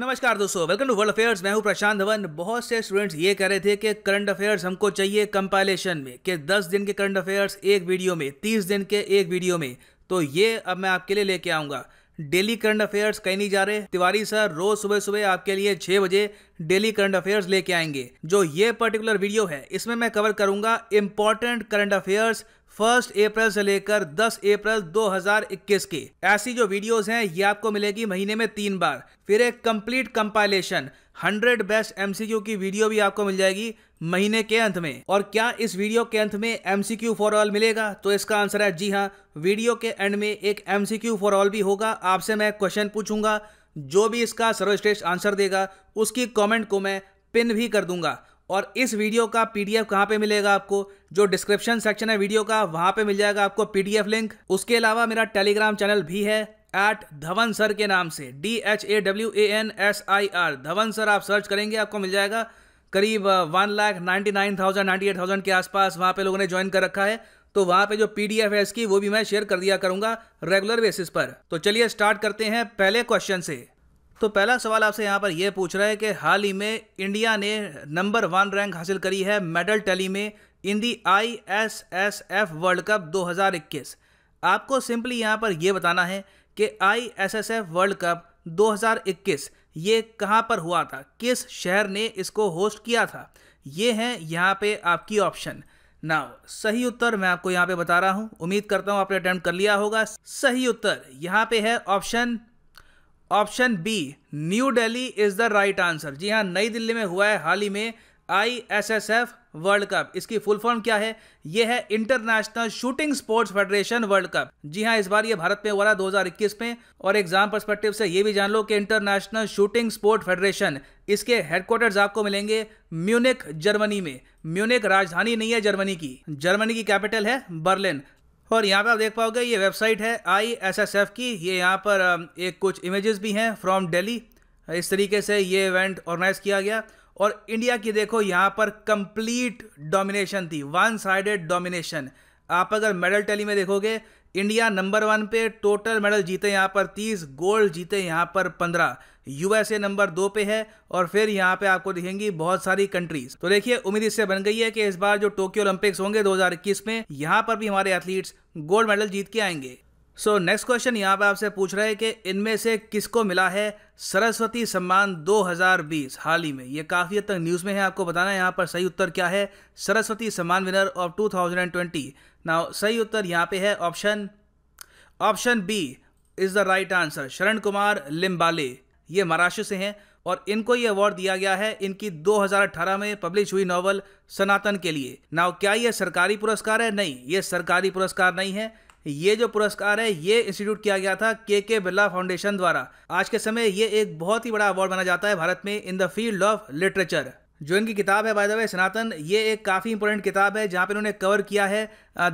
नमस्कार दोस्तों, welcome to world affairs. मैं हूं प्रशांत धवन। बहुत से स्टूडेंट्स ये कह रहे थे कि करंट अफेयर्स हमको चाहिए कंपाइलेशन में, कि 10 दिन के करंट अफेयर्स एक वीडियो में, 30 दिन के एक वीडियो में। तो ये अब मैं आपके लिए लेके आऊँगा। डेली करंट अफेयर्स कहीं नहीं जा रहे, तिवारी सर रोज सुबह सुबह आपके लिए 6 बजे डेली करंट अफेयर्स लेके आएंगे। जो ये पर्टिकुलर वीडियो है इसमें मैं कवर करूँगा इम्पॉर्टेंट करंट अफेयर्स 1 अप्रैल से लेकर 10 अप्रैल 2021 के। ऐसी जो वीडियोस हैं ये आपको मिलेगी महीने में 3 बार। फिर एक कंप्लीट कंपाइलेशन 100 बेस्ट एमसीक्यू की वीडियो भी आपको मिल जाएगी महीने के अंत में। और क्या इस वीडियो के अंत में एमसीक्यू फॉर ऑल मिलेगा? तो इसका आंसर है जी हाँ, वीडियो के एंड में एक एमसीक्यू फॉर ऑल भी होगा। आपसे मैं क्वेश्चन पूछूंगा, जो भी इसका सर्वश्रेष्ठ आंसर देगा उसकी कॉमेंट को मैं पिन भी कर दूंगा। और इस वीडियो का पीडीएफ कहाँ पे मिलेगा आपको? जो डिस्क्रिप्शन सेक्शन है वीडियो का वहाँ पे मिल जाएगा आपको पीडीएफ लिंक। उसके अलावा मेरा टेलीग्राम चैनल भी है @धवन सर के नाम से, DHAWANSIR धवन सर आप सर्च करेंगे, आपको मिल जाएगा। करीब 1,99,098,000 के आसपास वहाँ पे लोगों ने ज्वाइन कर रखा है। तो वहाँ पे जो पीडीएफ है इसकी वो भी मैं शेयर कर दिया करूँगा रेगुलर बेसिस पर। तो चलिए स्टार्ट करते हैं पहले क्वेश्चन से। तो पहला सवाल आपसे यहाँ पर यह पूछ रहा है कि हाल ही में इंडिया ने नंबर 1 रैंक हासिल करी है मेडल टैली में in the ISSF world cup 2021। आपको सिंपली यहाँ पर यह बताना है कि ISSF वर्ल्ड कप 2021 ये कहाँ पर हुआ था, किस शहर ने इसको होस्ट किया था। ये हैं यहाँ पे आपकी ऑप्शन। नाउ सही उत्तर मैं आपको यहाँ पे बता रहा हूँ, उम्मीद करता हूँ आपने अटेम्प्ट कर लिया होगा। सही उत्तर यहाँ पे है option B new Delhi is the right answer. जी हाँ, नई दिल्ली में हुआ है हाल ही में ISSF वर्ल्ड कप। इसकी फुल फॉर्म क्या है? यह है international shooting sports federation world cup. जी हाँ, इस बार ये भारत में हुआ था 2021 में। और एग्जाम पर्सपेक्टिव से ये भी जान लो कि इंटरनेशनल शूटिंग स्पोर्ट फेडरेशन, इसके हेडक्वार्टर्स आपको मिलेंगे म्यूनिक, जर्मनी में। म्यूनिक राजधानी नहीं है जर्मनी की, जर्मनी की कैपिटल है बर्लिन। और यहाँ पे आप देख पाओगे ये वेबसाइट है ISSF की। ये यहाँ पर एक कुछ इमेजेस भी हैं फ्रॉम दिल्ली। इस तरीके से ये इवेंट ऑर्गेनाइज किया गया। और इंडिया की देखो यहाँ पर कंप्लीट डोमिनेशन थी, 1-साइडेड डोमिनेशन। आप अगर मेडल टैली में देखोगे इंडिया नंबर 1 पे, टोटल मेडल जीते यहाँ पर 30, गोल्ड जीते यहाँ पर 15, USA नंबर 2 पे है। और फिर यहाँ पे आपको दिखेंगी बहुत सारी कंट्रीज। तो देखिए उम्मीद इससे बन गई है कि इस बार जो टोक्यो ओलंपिक्स होंगे 2021 में, यहाँ पर भी हमारे एथलीट्स गोल्ड मेडल जीत के आएंगे। सो नेक्स्ट क्वेश्चन यहाँ पे आपसे पूछ रहे हैं कि इनमें से किसको मिला है सरस्वती सम्मान 2020 हाल ही में। ये काफ़ी हद तक न्यूज़ में है, आपको बताना है यहाँ पर सही उत्तर क्या है। Saraswati Samman winner of 2020। Now सही उत्तर यहाँ पे है option B is the right answer, Sharan Kumar Limbale. ये महाराष्ट्र से हैं और इनको ये अवार्ड दिया गया है इनकी 2018 में पब्लिश हुई नॉवल सनातन के लिए। नाउ क्या ये सरकारी पुरस्कार है? नहीं, ये सरकारी पुरस्कार नहीं है। ये जो पुरस्कार है ये इंस्टीट्यूट किया गया था के बिरला फाउंडेशन द्वारा। आज के समय ये एक बहुत ही बड़ा अवार्ड माना जाता है भारत में in the field of literature. जो इनकी किताब है बाय द वे सनातन, ये एक काफ़ी इंपॉर्टेंट किताब है जहाँ पे इन्होंने कवर किया है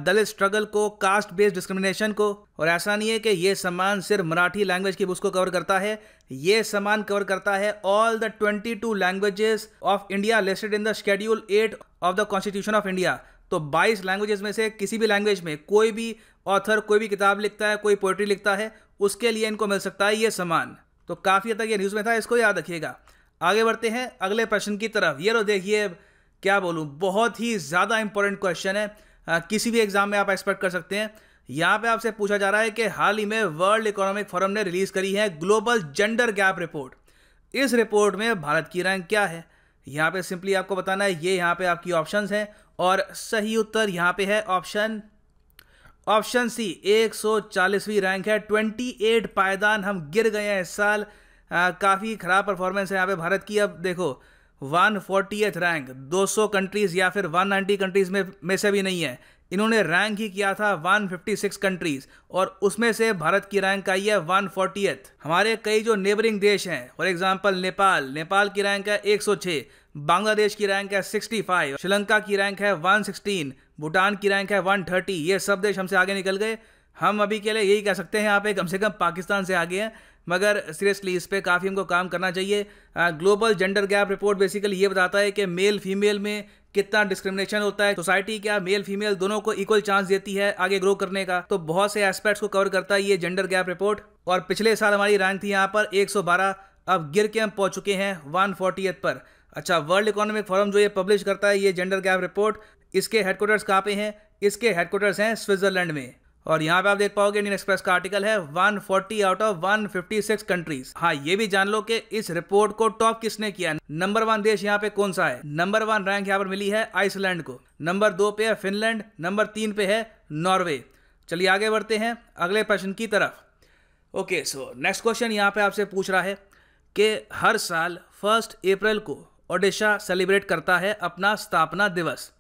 दलित स्ट्रगल को, कास्ट बेस्ड डिस्क्रिमिनेशन को। और ऐसा नहीं है कि ये सम्मान सिर्फ मराठी लैंग्वेज की बुक्स को कवर करता है, ये सम्मान कवर करता है all the 22 languages of India listed in the schedule 8 of the constitution of India. तो 22 लैंग्वेजेस में से किसी भी लैंग्वेज में कोई भी ऑथर कोई भी किताब लिखता है, कोई पोइट्री लिखता है, उसके लिए इनको मिल सकता है ये सम्मान। तो काफ़ी हद तक ये न्यूज़ में था, इसको याद रखिएगा। आगे बढ़ते हैं अगले प्रश्न की तरफ। ये लो देखिए, क्या बोलूँ, बहुत ही ज़्यादा इंपॉर्टेंट क्वेश्चन है, किसी भी एग्जाम में आप एक्सपेक्ट कर सकते हैं। यहाँ पे आपसे पूछा जा रहा है कि हाल ही में वर्ल्ड इकोनॉमिक फोरम ने रिलीज़ करी है ग्लोबल जेंडर गैप रिपोर्ट। इस रिपोर्ट में भारत की रैंक क्या है? यहाँ पे सिंपली आपको बताना है। ये यहाँ पे आपकी ऑप्शंस हैं और सही उत्तर यहाँ पे है ऑप्शन सी 140वीं रैंक है। 28 पायदान हम गिर गए हैं इस साल, काफ़ी ख़राब परफॉर्मेंस है यहाँ पे भारत की। अब देखो 140th रैंक, 200 कंट्रीज़ या फिर 190 कंट्रीज़ में से भी नहीं है, इन्होंने रैंक ही किया था 156 कंट्रीज़ और उसमें से भारत की रैंक आई है 140th। हमारे कई जो नेबरिंग देश हैं, फॉर एग्जांपल नेपाल की रैंक है 106, बांग्लादेश की रैंक है 65, श्रीलंका की रैंक है 116, भूटान की रैंक है 130। ये सब देश हमसे आगे निकल गए। हम अभी के लिए यही कह सकते हैं यहाँ पे कम से कम पाकिस्तान से आगे हैं, मगर सीरियसली इस पे काफ़ी हमको काम करना चाहिए। Global gender gap report basically ये बताता है कि मेल फीमेल में कितना डिस्क्रिमिनेशन होता है, सोसाइटी क्या मेल फीमेल दोनों को इक्वल चांस देती है आगे ग्रो करने का। तो बहुत से एस्पेक्ट्स को कवर करता है ये जेंडर गैप रिपोर्ट। और पिछले साल हमारी रैंक थी यहाँ पर 112, अब गिर के हम पहुंच चुके हैं 140 पर। अच्छा, वर्ल्ड इकोनॉमिक फोरम जो ये पब्लिश करता है ये जेंडर गैप रिपोर्ट, इसके हेडक्वार्टर्स कहाँ पे हैं? इसके हेडक्वार्टर्स हैं स्विट्जरलैंड में। और यहाँ पे आप देख पाओगे इंडियन एक्सप्रेस का आर्टिकल है 140 आउट ऑफ 156 कंट्रीज। हाँ, ये भी जान लो कि इस रिपोर्ट को टॉप किसने किया। नंबर 1 देश यहाँ पे कौन सा है? नंबर 1 रैंक यहाँ पर मिली है आइसलैंड को, नंबर 2 पे है फिनलैंड, नंबर 3 पे है नॉर्वे। चलिए आगे बढ़ते हैं अगले प्रश्न की तरफ। ओके, सो नेक्स्ट क्वेश्चन यहाँ पे आपसे पूछ रहा है कि हर साल 1 अप्रैल को ओडिशा सेलिब्रेट करता है अपना स्थापना दिवस।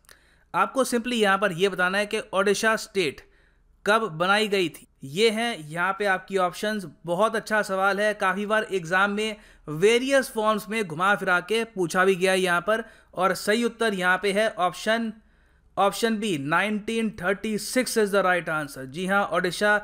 आपको सिंपली यहाँ पर यह बताना है कि ओडिशा स्टेट कब बनाई गई थी। ये हैं यहाँ पे आपकी ऑप्शंस। बहुत अच्छा सवाल है, काफ़ी बार एग्जाम में वेरियस फॉर्म्स में घुमा फिरा के पूछा भी गया है यहाँ पर। और सही उत्तर यहाँ पे है option B 1936 is the right answer. जी हाँ, ओडिशा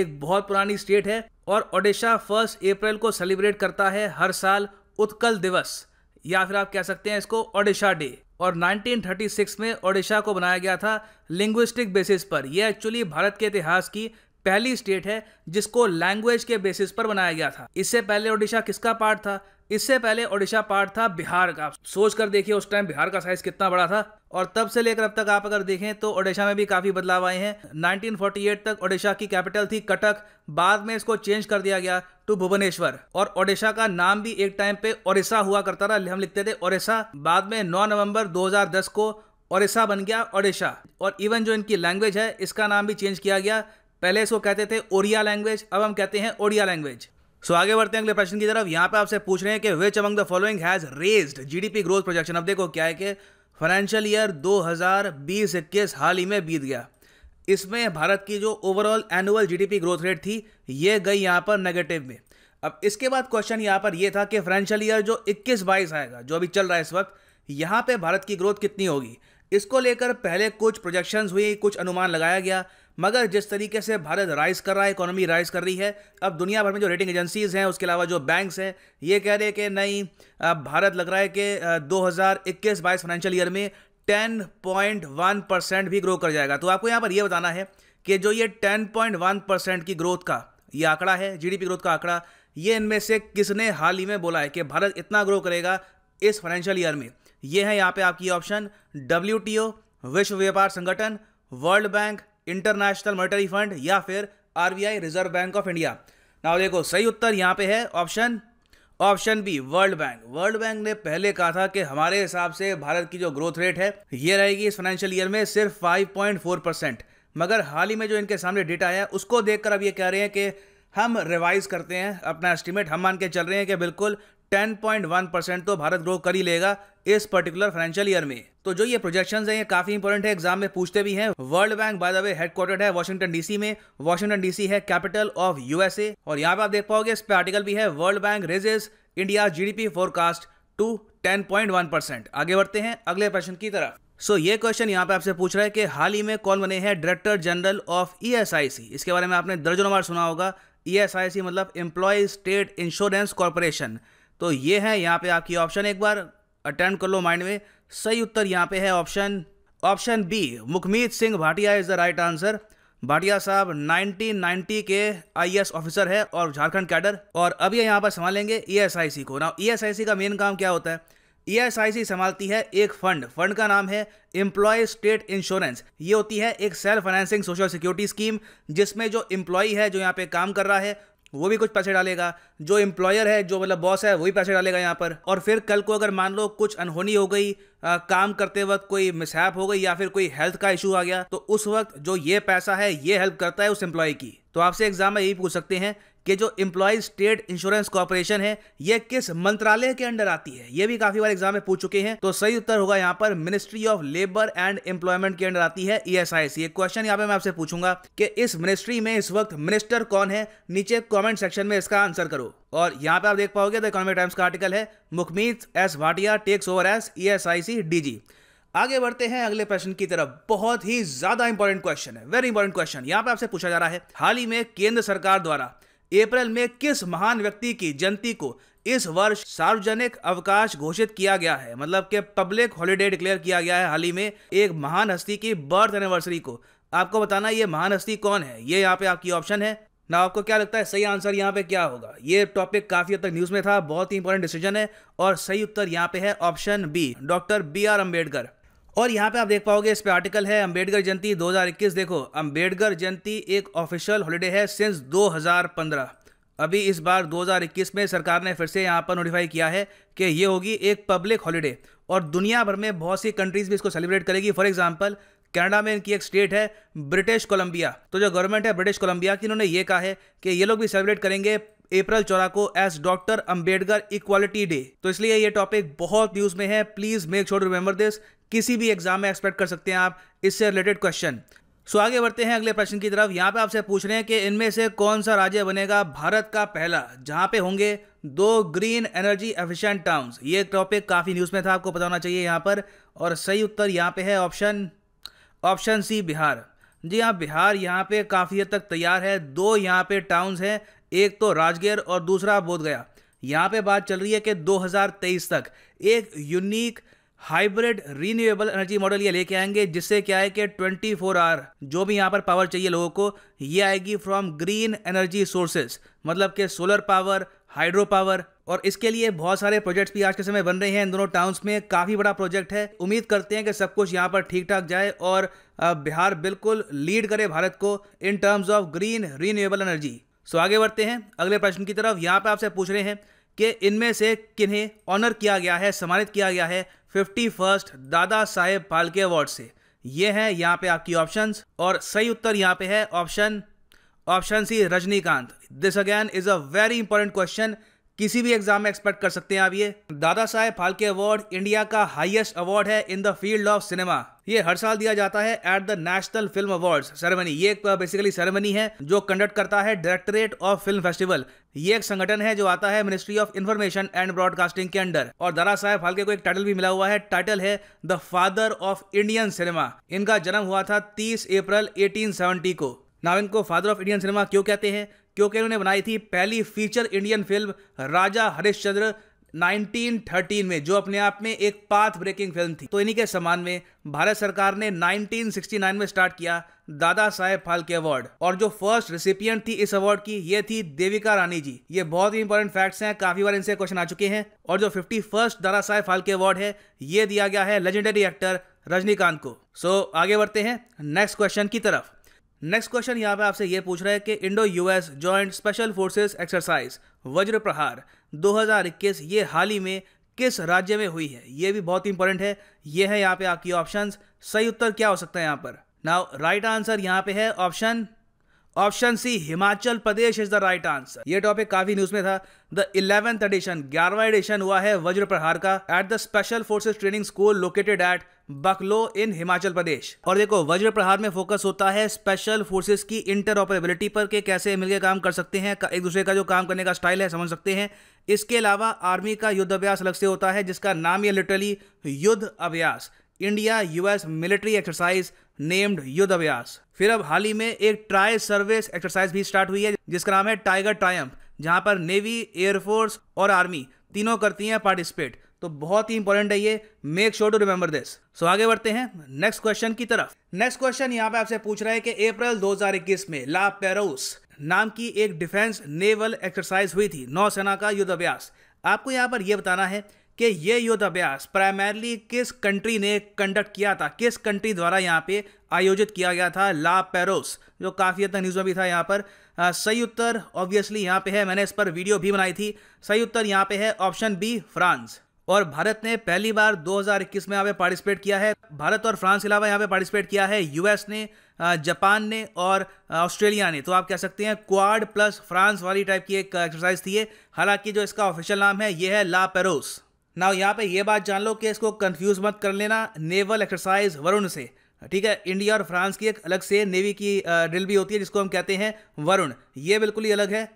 एक बहुत पुरानी स्टेट है और ओडिशा 1 अप्रैल को सेलिब्रेट करता है हर साल उत्कल दिवस, या फिर आप कह सकते हैं इसको ओडिशा डे। और 1936 में ओडिशा को बनाया गया था लिंग्विस्टिक बेसिस पर। यह एक्चुअली भारत के इतिहास की पहली स्टेट है जिसको लैंग्वेज के बेसिस पर बनाया गया था। इससे पहले ओडिशा किसका पार्ट था? इससे पहले ओडिशा पार्ट था बिहार का। सोच कर देखिए उस टाइम बिहार का साइज कितना बड़ा था। और तब से लेकर अब तक आप अगर देखें तो ओडिशा में भी काफ़ी बदलाव आए हैं। 1948 तक ओडिशा की कैपिटल थी कटक, बाद में इसको चेंज कर दिया गया टू भुवनेश्वर। और ओडिशा का नाम भी एक टाइम पे ओरिसा हुआ करता था, हम लिखते थे ओरिसा। बाद में 9 नवंबर 2010 को ओरिसा बन गया ओडिशा। और इवन जो इनकी लैंग्वेज है इसका नाम भी चेंज किया गया, पहले इसको कहते थे ओरिया लैंग्वेज, अब हम कहते हैं ओडिया लैंग्वेज। सो आगे बढ़ते हैं अगले प्रश्न की तरफ। यहाँ पे आपसे पूछ रहे हैं कि which among the following has raised GDP growth projection. अब देखो क्या है कि फाइनेंशियल ईयर 2020-21 हाल ही में बीत गया, इसमें भारत की जो overall annual GDP growth rate थी ये गई यहाँ पर नेगेटिव में। अब इसके बाद क्वेश्चन यहाँ पर ये था कि फाइनेंशियल ईयर जो 21-22 आएगा, जो अभी चल रहा है इस वक्त, यहाँ पर भारत की ग्रोथ कितनी होगी। इसको लेकर पहले कुछ प्रोजेक्शंस हुई, कुछ अनुमान लगाया गया, मगर जिस तरीके से भारत राइज कर रहा है, इकोनॉमी राइज कर रही है, अब दुनिया भर में जो रेटिंग एजेंसीज़ हैं, उसके अलावा जो बैंक्स हैं, ये कह रहे हैं कि नहीं, अब भारत लग रहा है कि 2021-22 फाइनेंशियल ईयर में 10.1% भी ग्रो कर जाएगा। तो आपको यहाँ पर यह बताना है कि जो ये 10.1% की ग्रोथ का ये आंकड़ा है, जीडीपी ग्रोथ का आंकड़ा, ये इनमें से किसने हाल ही में बोला है कि भारत इतना ग्रो करेगा इस फाइनेंशियल ईयर में। ये है यहाँ पे आपकी ऑप्शन WTO, विश्व व्यापार संगठन, world bank, international monetary fund, या फिर RBI reserve bank of India. Now देखो सही उत्तर यहाँ पे है option B world bank. World bank ने पहले कहा था कि हमारे हिसाब से भारत की जो ग्रोथ रेट है ये रहेगी इस फाइनेंशियल ईयर में सिर्फ 5.4%, मगर हाल ही में जो इनके सामने डेटा आया उसको देखकर अब ये कह रहे हैं कि हम रिवाइज करते हैं अपना एस्टिमेट। हम मान के चल रहे हैं कि बिल्कुल 10.1% तो भारत ग्रो कर ही लेगा इस पर्टिकुलर फाइनेंशियल ईयर में। तो जो ये प्रोजेक्शंस हैं ये काफी इंपॉर्टेंट है, एग्जाम में पूछते भी हैं। World bank by the way headquartered है वाशिंगटन डीसी में। वाशिंगटन डीसी है कैपिटल ऑफ USA। और यहाँ पे आप देख पाओगे इस पे आर्टिकल भी है, world bank raises India GDP forecast to 10.1%। आगे बढ़ते हैं अगले प्रश्न की तरफ। सो ये क्वेश्चन यहाँ पे आपसे पूछ रहा है कि हाल ही में कौन बने हैं डायरेक्टर जनरल ऑफ ESIC। इसके बारे में आपने दर्जनों बार सुना होगा। ESIC मतलब एम्प्लॉय स्टेट इंश्योरेंस कॉर्पोरेशन। तो ये है यहाँ पे आपकी ऑप्शन, एक बार अटेम्प्ट कर लो माइंड में। सही उत्तर यहाँ पे है option B Mukhmeet Singh Bhatia is the right answer. Bhatia साहब 1990 के IAS ऑफिसर है और झारखंड कैडर, और अब ये यहाँ पर संभालेंगे ESIC को। ना ESIC का मेन काम क्या होता है? ESIC संभालती है एक फंड का नाम है एम्प्लॉय स्टेट इंश्योरेंस। ये होती है एक self financing social security scheme, जिसमें जो एम्प्लॉय है, जो यहाँ पे काम कर रहा है, वो भी कुछ पैसे डालेगा, जो एम्प्लॉयर है, जो मतलब बॉस है, वो भी पैसे डालेगा यहाँ पर। और फिर कल को अगर मान लो कुछ अनहोनी हो गई, काम करते वक्त कोई मिसहैप हो गई, या फिर कोई हेल्थ का इशू आ गया, तो उस वक्त जो ये पैसा है ये हेल्प करता है उस एम्प्लॉय की। तो आपसे एग्जाम में यही पूछ सकते हैं कि जो एम्प्लॉय स्टेट इंश्योरेंस कॉर्पोरेशन है ये किस मंत्रालय के अंडर आती है। ये भी काफी बार एग्जाम में पूछ चुके हैं। तो सही उत्तर होगा यहाँ पर ministry of labour and employment के अंडर आती है ESIC। एक क्वेश्चन यहाँ पे मैं आपसे पूछूंगा कि इस मिनिस्ट्री में इस वक्त मिनिस्टर कौन है, नीचे कॉमेंट सेक्शन में इसका आंसर करो। और यहाँ पे आप देख पाओगे द इकोनॉमिक टाइम्स का आर्टिकल है, Mukhmeet S Bhatia takes over as ESIC DG। आगे बढ़ते हैं अगले प्रश्न की तरफ। बहुत ही ज्यादा इंपॉर्टेंट क्वेश्चन है, वेरी इंपॉर्टेंट क्वेश्चन। यहाँ पे आपसे पूछा जा रहा है, हाल ही में केंद्र सरकार द्वारा अप्रैल में किस महान व्यक्ति की जयंती को इस वर्ष सार्वजनिक अवकाश घोषित किया गया है, मतलब कि पब्लिक हॉलीडे डिक्लेयर किया गया है। हाल ही में एक महान हस्ती की बर्थ एनिवर्सरी को आपको बताना ये महान हस्ती कौन है। ये यहाँ पे आपकी ऑप्शन है ना आपको क्या लगता है सही आंसर यहाँ पे क्या होगा? ये टॉपिक काफी हद तक न्यूज में था, बहुत ही इंपॉर्टेंट डिसीजन है और सही उत्तर यहाँ पे है option B, doctor BR Ambedkar. और यहाँ पे आप देख पाओगे इस पे आर्टिकल है अम्बेडकर जयंती 2021। देखो अम्बेडकर जयंती एक ऑफिशियल हॉलीडे है सिंस 2015। अभी इस बार 2021 में सरकार ने फिर से यहाँ पर नोटिफाई किया है कि ये होगी एक पब्लिक हॉलीडे और दुनिया भर में बहुत सी कंट्रीज भी इसको सेलिब्रेट करेगी। फॉर एग्जाम्पल कनाडा में इनकी एक स्टेट है ब्रिटिश कोलंबिया, तो जो गवर्नमेंट है ब्रिटिश कोलंबिया की इन्होंने ये कहा है कि ये लोग भी सेलिब्रेट करेंगे अप्रैल 14 को as doctor Ambedkar equality day. तो इसलिए ये टॉपिक बहुत न्यूज़ में है, please make sure to remember this. किसी भी एग्जाम में एक्सपेक्ट कर सकते हैं आप इससे रिलेटेड क्वेश्चन। सो आगे बढ़ते हैं अगले प्रश्न की तरफ। यहाँ पे आपसे पूछ रहे हैं कि इनमें से कौन सा राज्य बनेगा भारत का पहला जहाँ पे होंगे 2 ग्रीन एनर्जी एफिशिएंट टाउन्स। ये टॉपिक काफ़ी न्यूज़ में था, आपको पता होना चाहिए यहाँ पर। और सही उत्तर यहाँ पे है ऑप्शन सी बिहार। जी हाँ, बिहार यहाँ पे काफ़ी हद तक तैयार है। 2 यहाँ पे टाउन्स हैं, एक तो राजगीर और दूसरा बोधगया। यहाँ पे बात चल रही है कि 2023 तक एक unique hybrid renewable energy model ये लेके आएंगे, जिससे क्या है कि 24 आवर जो भी यहाँ पर पावर चाहिए लोगों को ये आएगी फ्रॉम ग्रीन एनर्जी सोर्सेज, मतलब कि सोलर पावर, हाइड्रो पावर। और इसके लिए बहुत सारे प्रोजेक्ट्स भी आज के समय बन रहे हैं इन दोनों टाउन्स में। काफ़ी बड़ा प्रोजेक्ट है, उम्मीद करते हैं कि सब कुछ यहाँ पर ठीक ठाक जाए और बिहार बिल्कुल लीड करे भारत को in terms of green renewable energy. So आगे बढ़ते हैं अगले प्रश्न की तरफ। यहाँ पे आपसे पूछ रहे हैं कि इनमें से किन्हें ऑनर किया गया है, सम्मानित किया गया है 51st दादा साहेब फाल्के अवार्ड से। ये हैं यहाँ पे आपकी ऑप्शंस और सही उत्तर यहाँ पे है option C Rajinikanth. This again is a very important question, किसी भी एग्जाम में एक्सपेक्ट कर सकते हैं आप ये। दादा साहेब फाल्के अवार्ड इंडिया का हाईएस्ट अवार्ड है in the field of cinema. ये हर साल दिया जाता है at the national film awards ceremony. ये एक बेसिकली सेरेमनी है जो कंडक्ट करता है डायरेक्टरेट ऑफ फिल्म फेस्टिवल। ये एक संगठन है जो आता है ministry of information and broadcasting के अंडर। और दादा साहेब फाल्के को एक टाइटल भी मिला हुआ है, टाइटल है the father of Indian cinema. इनका जन्म हुआ था 30 अप्रैल 1870 को। नाम इनको फादर ऑफ इंडियन सिनेमा क्यों कहते हैं? क्योंकि उन्होंने बनाई थी पहली feature Indian film Raja Harishchandra 1913 में, जो अपने आप में एक पाथ ब्रेकिंग फिल्म थी। तो इन्हीं के सम्मान में भारत सरकार ने 1969 में स्टार्ट किया दादा साहेब फाल्के अवार्ड। और जो फर्स्ट रिसिपियंट थी इस अवार्ड की ये थी देविका रानी जी। ये बहुत ही इंपॉर्टेंट फैक्ट्स हैं, काफी बार इनसे क्वेश्चन आ चुके हैं। और जो 51st दादा साहेब फाल्के अवार्ड है ये दिया गया है लेजेंडरी एक्टर रजनीकांत को। सो आगे बढ़ते हैं नेक्स्ट क्वेश्चन की तरफ। नेक्स्ट क्वेश्चन यहाँ पे आपसे ये पूछ रहा है कि Indo US joint special forces exercise Vajra Prahar 2021 ये हाल ही में किस राज्य में हुई है? ये भी बहुत इंपॉर्टेंट है। ये है यहाँ पे आपकी ऑप्शंस, सही उत्तर क्या हो सकता है यहाँ पर? नाउ राइट आंसर यहाँ पे है option C Himachal Pradesh is the right answer. ये टॉपिक काफी न्यूज में था। द 11th एडिशन 11वां एडिशन हुआ है वज्र प्रहार का at the special forces training school located at बखलो in Himachal Pradesh. और देखो वज्र प्रहार में फोकस होता है स्पेशल फोर्सेस की इंटरऑपरेबिलिटी पर, के कैसे मिलकर काम कर सकते हैं, एक दूसरे का जो काम करने का स्टाइल है समझ सकते हैं। इसके अलावा आर्मी का युद्धाभ्यास अलग से होता है जिसका नाम ये literally Yudh Abhyas, India US military exercise named Yudh Abhyas. फिर अब हाल ही में एक ट्राई सर्विस एक्सरसाइज भी स्टार्ट हुई है जिसका नाम है टाइगर ट्रायम्फ, जहां पर नेवी, एयरफोर्स और आर्मी तीनों करती हैं पार्टिसिपेट। तो बहुत ही इंपॉर्टेंट है ये, make sure to remember this. So आगे बढ़ते हैं नेक्स्ट क्वेश्चन की तरफ। नेक्स्ट क्वेश्चन यहाँ पे आपसे पूछ रहा है कि अप्रैल 2021 में ला पेरोस नाम की एक डिफेंस नेवल एक्सरसाइज हुई थी, नौसेना का युद्ध अभ्यास। आपको यहाँ पर यह बताना है कि ये युद्ध अभ्यास प्राइमरली किस कंट्री ने कंडक्ट किया था, किस कंट्री द्वारा यहाँ पे आयोजित किया गया था ला पेरोस, जो काफ़ी हद तक न्यूज़ में भी था यहाँ पर। सही उत्तर ऑब्वियसली यहाँ पे है, मैंने इस पर वीडियो भी बनाई थी। सही उत्तर यहाँ पे है ऑप्शन बी फ्रांस। और भारत ने पहली बार 2021 में यहाँ पे पार्टिसिपेट किया है। भारत और फ्रांस के अलावा यहाँ पे पार्टिसिपेट किया है US ने, जापान ने और ऑस्ट्रेलिया ने। तो आप कह सकते हैं क्वाड प्लस फ्रांस वाली टाइप की एक एक्सरसाइज थी। हालांकि जो इसका ऑफिशियल नाम है ये है ला पेरोस। नाउ यहाँ पे ये बात जान लो कि इसको कंफ्यूज मत कर लेना नेवल एक्सरसाइज वरुण से, ठीक है। इंडिया और फ्रांस की एक अलग से नेवी की ड्रिल भी होती है जिसको हम कहते हैं वरुण, ये बिल्कुल ही अलग है।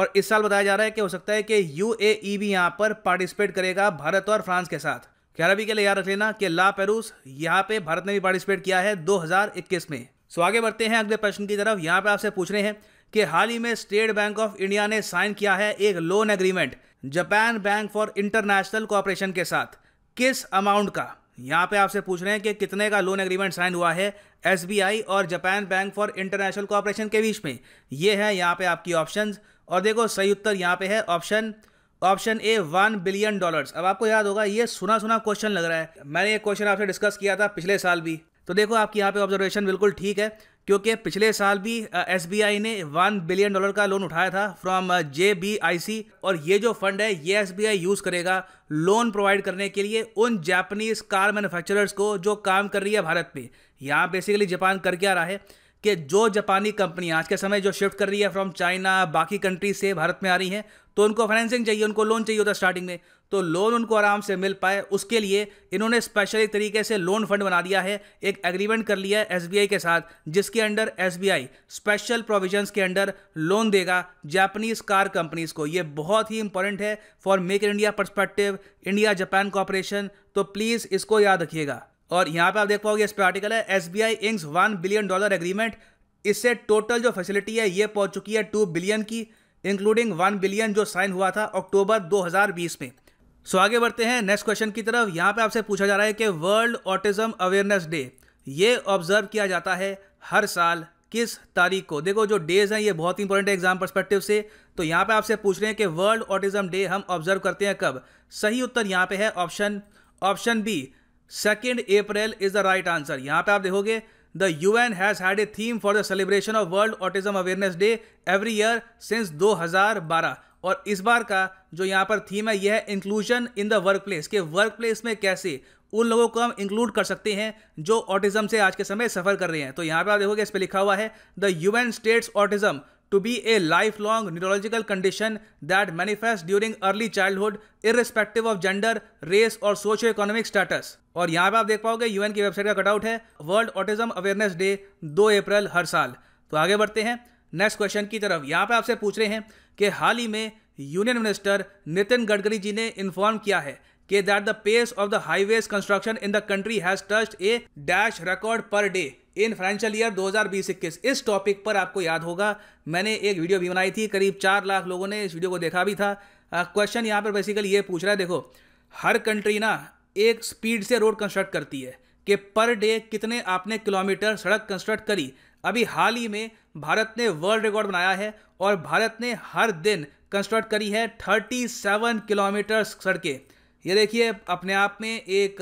और इस साल बताया जा रहा है कि हो सकता है कि UAE भी यहाँ पर पार्टिसिपेट करेगा भारत और फ्रांस के साथ। खैर अभी के लिए याद रख लेना कि ला पेरोस यहाँ पे भारत ने भी पार्टिसिपेट किया है 2021 में। सो आगे बढ़ते हैं अगले प्रश्न की तरफ। यहाँ पे आपसे पूछ रहे हैं कि हाल ही में स्टेट बैंक ऑफ इंडिया ने साइन किया है एक loan agreement Japan Bank for International Cooperation के साथ, किस अमाउंट का? यहाँ पे आपसे पूछ रहे हैं कि कितने का लोन एग्रीमेंट साइन हुआ है एसबीआई और Japan Bank for International Cooperation के बीच में। ये है यहाँ पे आपकी ऑप्शंस और देखो सही उत्तर यहाँ पे है ऑप्शन ए $1 बिलियन। अब आपको याद होगा ये सुना सुना क्वेश्चन लग रहा है, मैंने ये क्वेश्चन आपसे डिस्कस किया था पिछले साल भी। तो देखो आपकी यहाँ पे ऑब्जर्वेशन बिल्कुल ठीक है क्योंकि पिछले साल भी एसबीआई ने $1 बिलियन का लोन उठाया था फ्रॉम जेबीआईसी और ये जो फंड है ये एसबीआई यूज़ करेगा लोन प्रोवाइड करने के लिए उन जापानीज़ कार मैन्युफैक्चरर्स को जो काम कर रही है भारत में। यहाँ बेसिकली जापान करके आ रहा है कि जो जापानी कंपनियाँ आज के समय जो शिफ्ट कर रही है फ्रॉम चाइना बाकी कंट्रीज से भारत में आ रही हैं तो उनको फाइनेंसिंग चाहिए, उनको लोन चाहिए होता है स्टार्टिंग में, तो लोन उनको आराम से मिल पाए उसके लिए इन्होंने स्पेशल एक तरीके से लोन फंड बना दिया है, एक एग्रीमेंट कर लिया है एसबीआई के साथ जिसके अंडर एसबीआई स्पेशल प्रोविजंस के अंडर लोन देगा जापानीज़ कार कंपनीज़ को। ये बहुत ही इंपॉर्टेंट है for make in India perspective, India Japan cooperation, तो प्लीज़ इसको याद रखिएगा। और यहाँ पे आप देख पाओगे इस पर आर्टिकल है एसबीआई इंक्स $1 बिलियन एग्रीमेंट, इससे टोटल जो फैसिलिटी है ये पहुँच चुकी है 2 बिलियन की इंक्लूडिंग 1 बिलियन जो साइन हुआ था अक्टूबर 2020 में। सो आगे बढ़ते हैं नेक्स्ट क्वेश्चन की तरफ। यहाँ पे आपसे पूछा जा रहा है कि वर्ल्ड ऑटिज्म अवेयरनेस डे ये ऑब्जर्व किया जाता है हर साल किस तारीख को। देखो जो डेज हैं ये बहुत ही इंपॉर्टेंट है एग्जाम पर्सपेक्टिव से, तो यहाँ पे आपसे पूछ रहे हैं कि वर्ल्ड ऑटिज्म डे हम ऑब्जर्व करते हैं कब। सही उत्तर यहाँ पे है option B 2 April is the right answer. यहाँ पे आप देखोगे The UN has had a theme for the celebration of World Autism Awareness Day every year since 2012 और इस बार का जो यहाँ पर थीम है यह है inclusion in the workplace के workplace में कैसे उन लोगों को हम इंक्लूड कर सकते हैं जो ऑटिज़म से आज के समय सफ़र कर रहे हैं। तो यहाँ पे आप देखोगे इस पर लिखा हुआ है The UN states autism to be a lifelong neurological condition that manifests during early childhood irrespective of gender, race और सोशियो-इकोनॉमिक स्टेटस। और यहाँ पे आप देख पाओगे यूएन की वेबसाइट का कटआउट है World Autism Awareness Day 2 April हर साल। तो आगे बढ़ते हैं नेक्स्ट क्वेश्चन की तरफ। यहाँ पे आपसे पूछ रहे हैं कि हाल ही में यूनियन मिनिस्टर नितिन गडकरी जी ने इन्फॉर्म किया है कि that the pace of the highways construction in the country has touched a dash record per day in financial year 2020-21। इस टॉपिक पर आपको याद होगा मैंने एक वीडियो भी बनाई थी, करीब 4 लाख लोगों ने इस वीडियो को देखा भी था। क्वेश्चन यहाँ पर बेसिकली ये पूछ रहा है, देखो हर कंट्री ना एक स्पीड से रोड कंस्ट्रक्ट करती है कि पर डे कितने आपने किलोमीटर सड़क कंस्ट्रक्ट करी। अभी हाल ही में भारत ने वर्ल्ड रिकॉर्ड बनाया है और भारत ने हर दिन कंस्ट्रक्ट करी है 37 किलोमीटर सड़कें। ये देखिए अपने आप में एक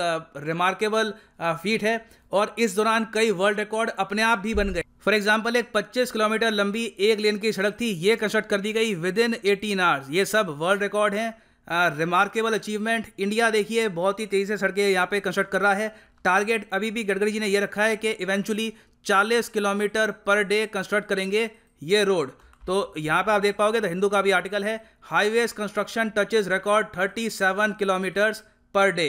रिमार्केबल फीट है और इस दौरान कई वर्ल्ड रिकॉर्ड अपने आप भी बन गए। फॉर एग्जाम्पल एक 25 किलोमीटर लंबी एक लेन की सड़क थी, ये कंस्ट्रक्ट कर दी गई विदिन 18 आवर्स। ये सब वर्ल्ड रिकॉर्ड हैं, रिमार्केबल अचीवमेंट। इंडिया देखिए बहुत ही तेज़ी से सड़कें यहाँ पे कंस्ट्रक्ट कर रहा है। टारगेट अभी भी गडकरी जी ने ये रखा है कि eventually 40 kilometre per day construct करेंगे ये रोड। तो यहाँ पे आप देख पाओगे द हिंदू का भी आर्टिकल है highways construction touches record 37 kilometres per day.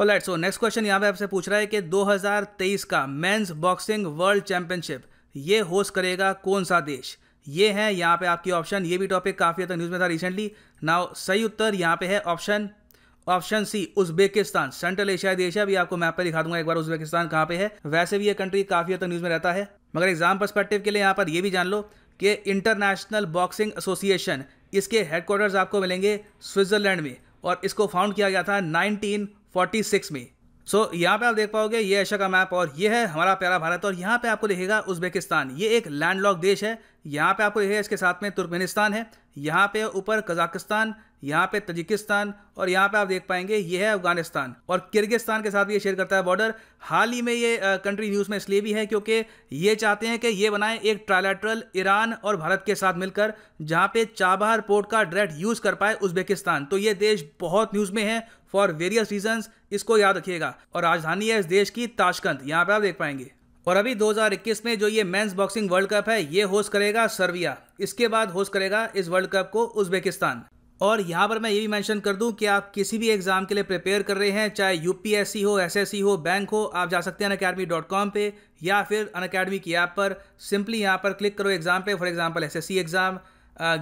Alright, so next question यहाँ पे आपसे पूछ रहा है कि 2023 का मेंस बॉक्सिंग वर्ल्ड चैंपियनशिप ये होस्ट करेगा कौन सा देश। ये है यहाँ पे आपकी ऑप्शन। ये भी टॉपिक काफ़ी हद तक न्यूज़ में था रिसेंटली। नाउ सही उत्तर यहाँ पे है ऑप्शन सी उज़्बेकिस्तान। सेंट्रल एशियाई देश है, अभी आपको मैप पर दिखा दूंगा एक बार उज़्बेकिस्तान कहाँ पे है। वैसे भी ये कंट्री काफ़ी हद तक न्यूज़ में रहता है, मगर एग्जाम पर्सपेक्टिव के लिए यहाँ पर ये भी जान लो कि इंटरनेशनल बॉक्सिंग एसोसिएशन इसके हेडक्वार्टर्स आपको मिलेंगे स्विट्ज़रलैंड में और इसको फाउंड किया गया था 1946 में। सो यहाँ पे आप देख पाओगे ये एशिया का मैप और ये है हमारा प्यारा भारत। और यहाँ पे आपको दिखेगा उज़्बेकिस्तान, ये एक लैंडलॉक देश है। यहाँ पे आपको दिखेगा इसके साथ में तुर्कमेनिस्तान है, यहाँ पे ऊपर कजाकिस्तान, यहाँ पे तजिकिस्तान और यहाँ पे आप देख पाएंगे ये है अफगानिस्तान और किर्गिस्तान के साथ भी ये शेयर करता है बॉर्डर। हाल ही में ये कंट्री न्यूज़ में इसलिए भी है क्योंकि ये चाहते हैं कि ये बनाएं एक ट्रायलैटरल ईरान और भारत के साथ मिलकर जहाँ पे चाबहार पोर्ट का डायरेक्ट यूज़ कर पाए उज़्बेकिस्तान। तो ये देश बहुत न्यूज़ में है फॉर वेरियस रीजन्स, इसको याद रखिएगा। और राजधानी है इस देश की ताशकंद, यहाँ पे आप देख पाएंगे। और अभी 2021 में जो ये मेंस बॉक्सिंग वर्ल्ड कप है ये होस्ट करेगा सर्बिया, इसके बाद होस्ट करेगा इस वर्ल्ड कप को उज़्बेकिस्तान। और यहाँ पर मैं ये भी मेंशन कर दूं कि आप किसी भी एग्ज़ाम के लिए प्रिपेयर कर रहे हैं, चाहे यूपीएससी हो, एसएससी हो, बैंक हो, आप जा सकते हैं unacademy.com पे या फिर unacademy की ऐप पर। सिंपली यहाँ पर क्लिक करो एग्ज़ाम पे, for example SSC exam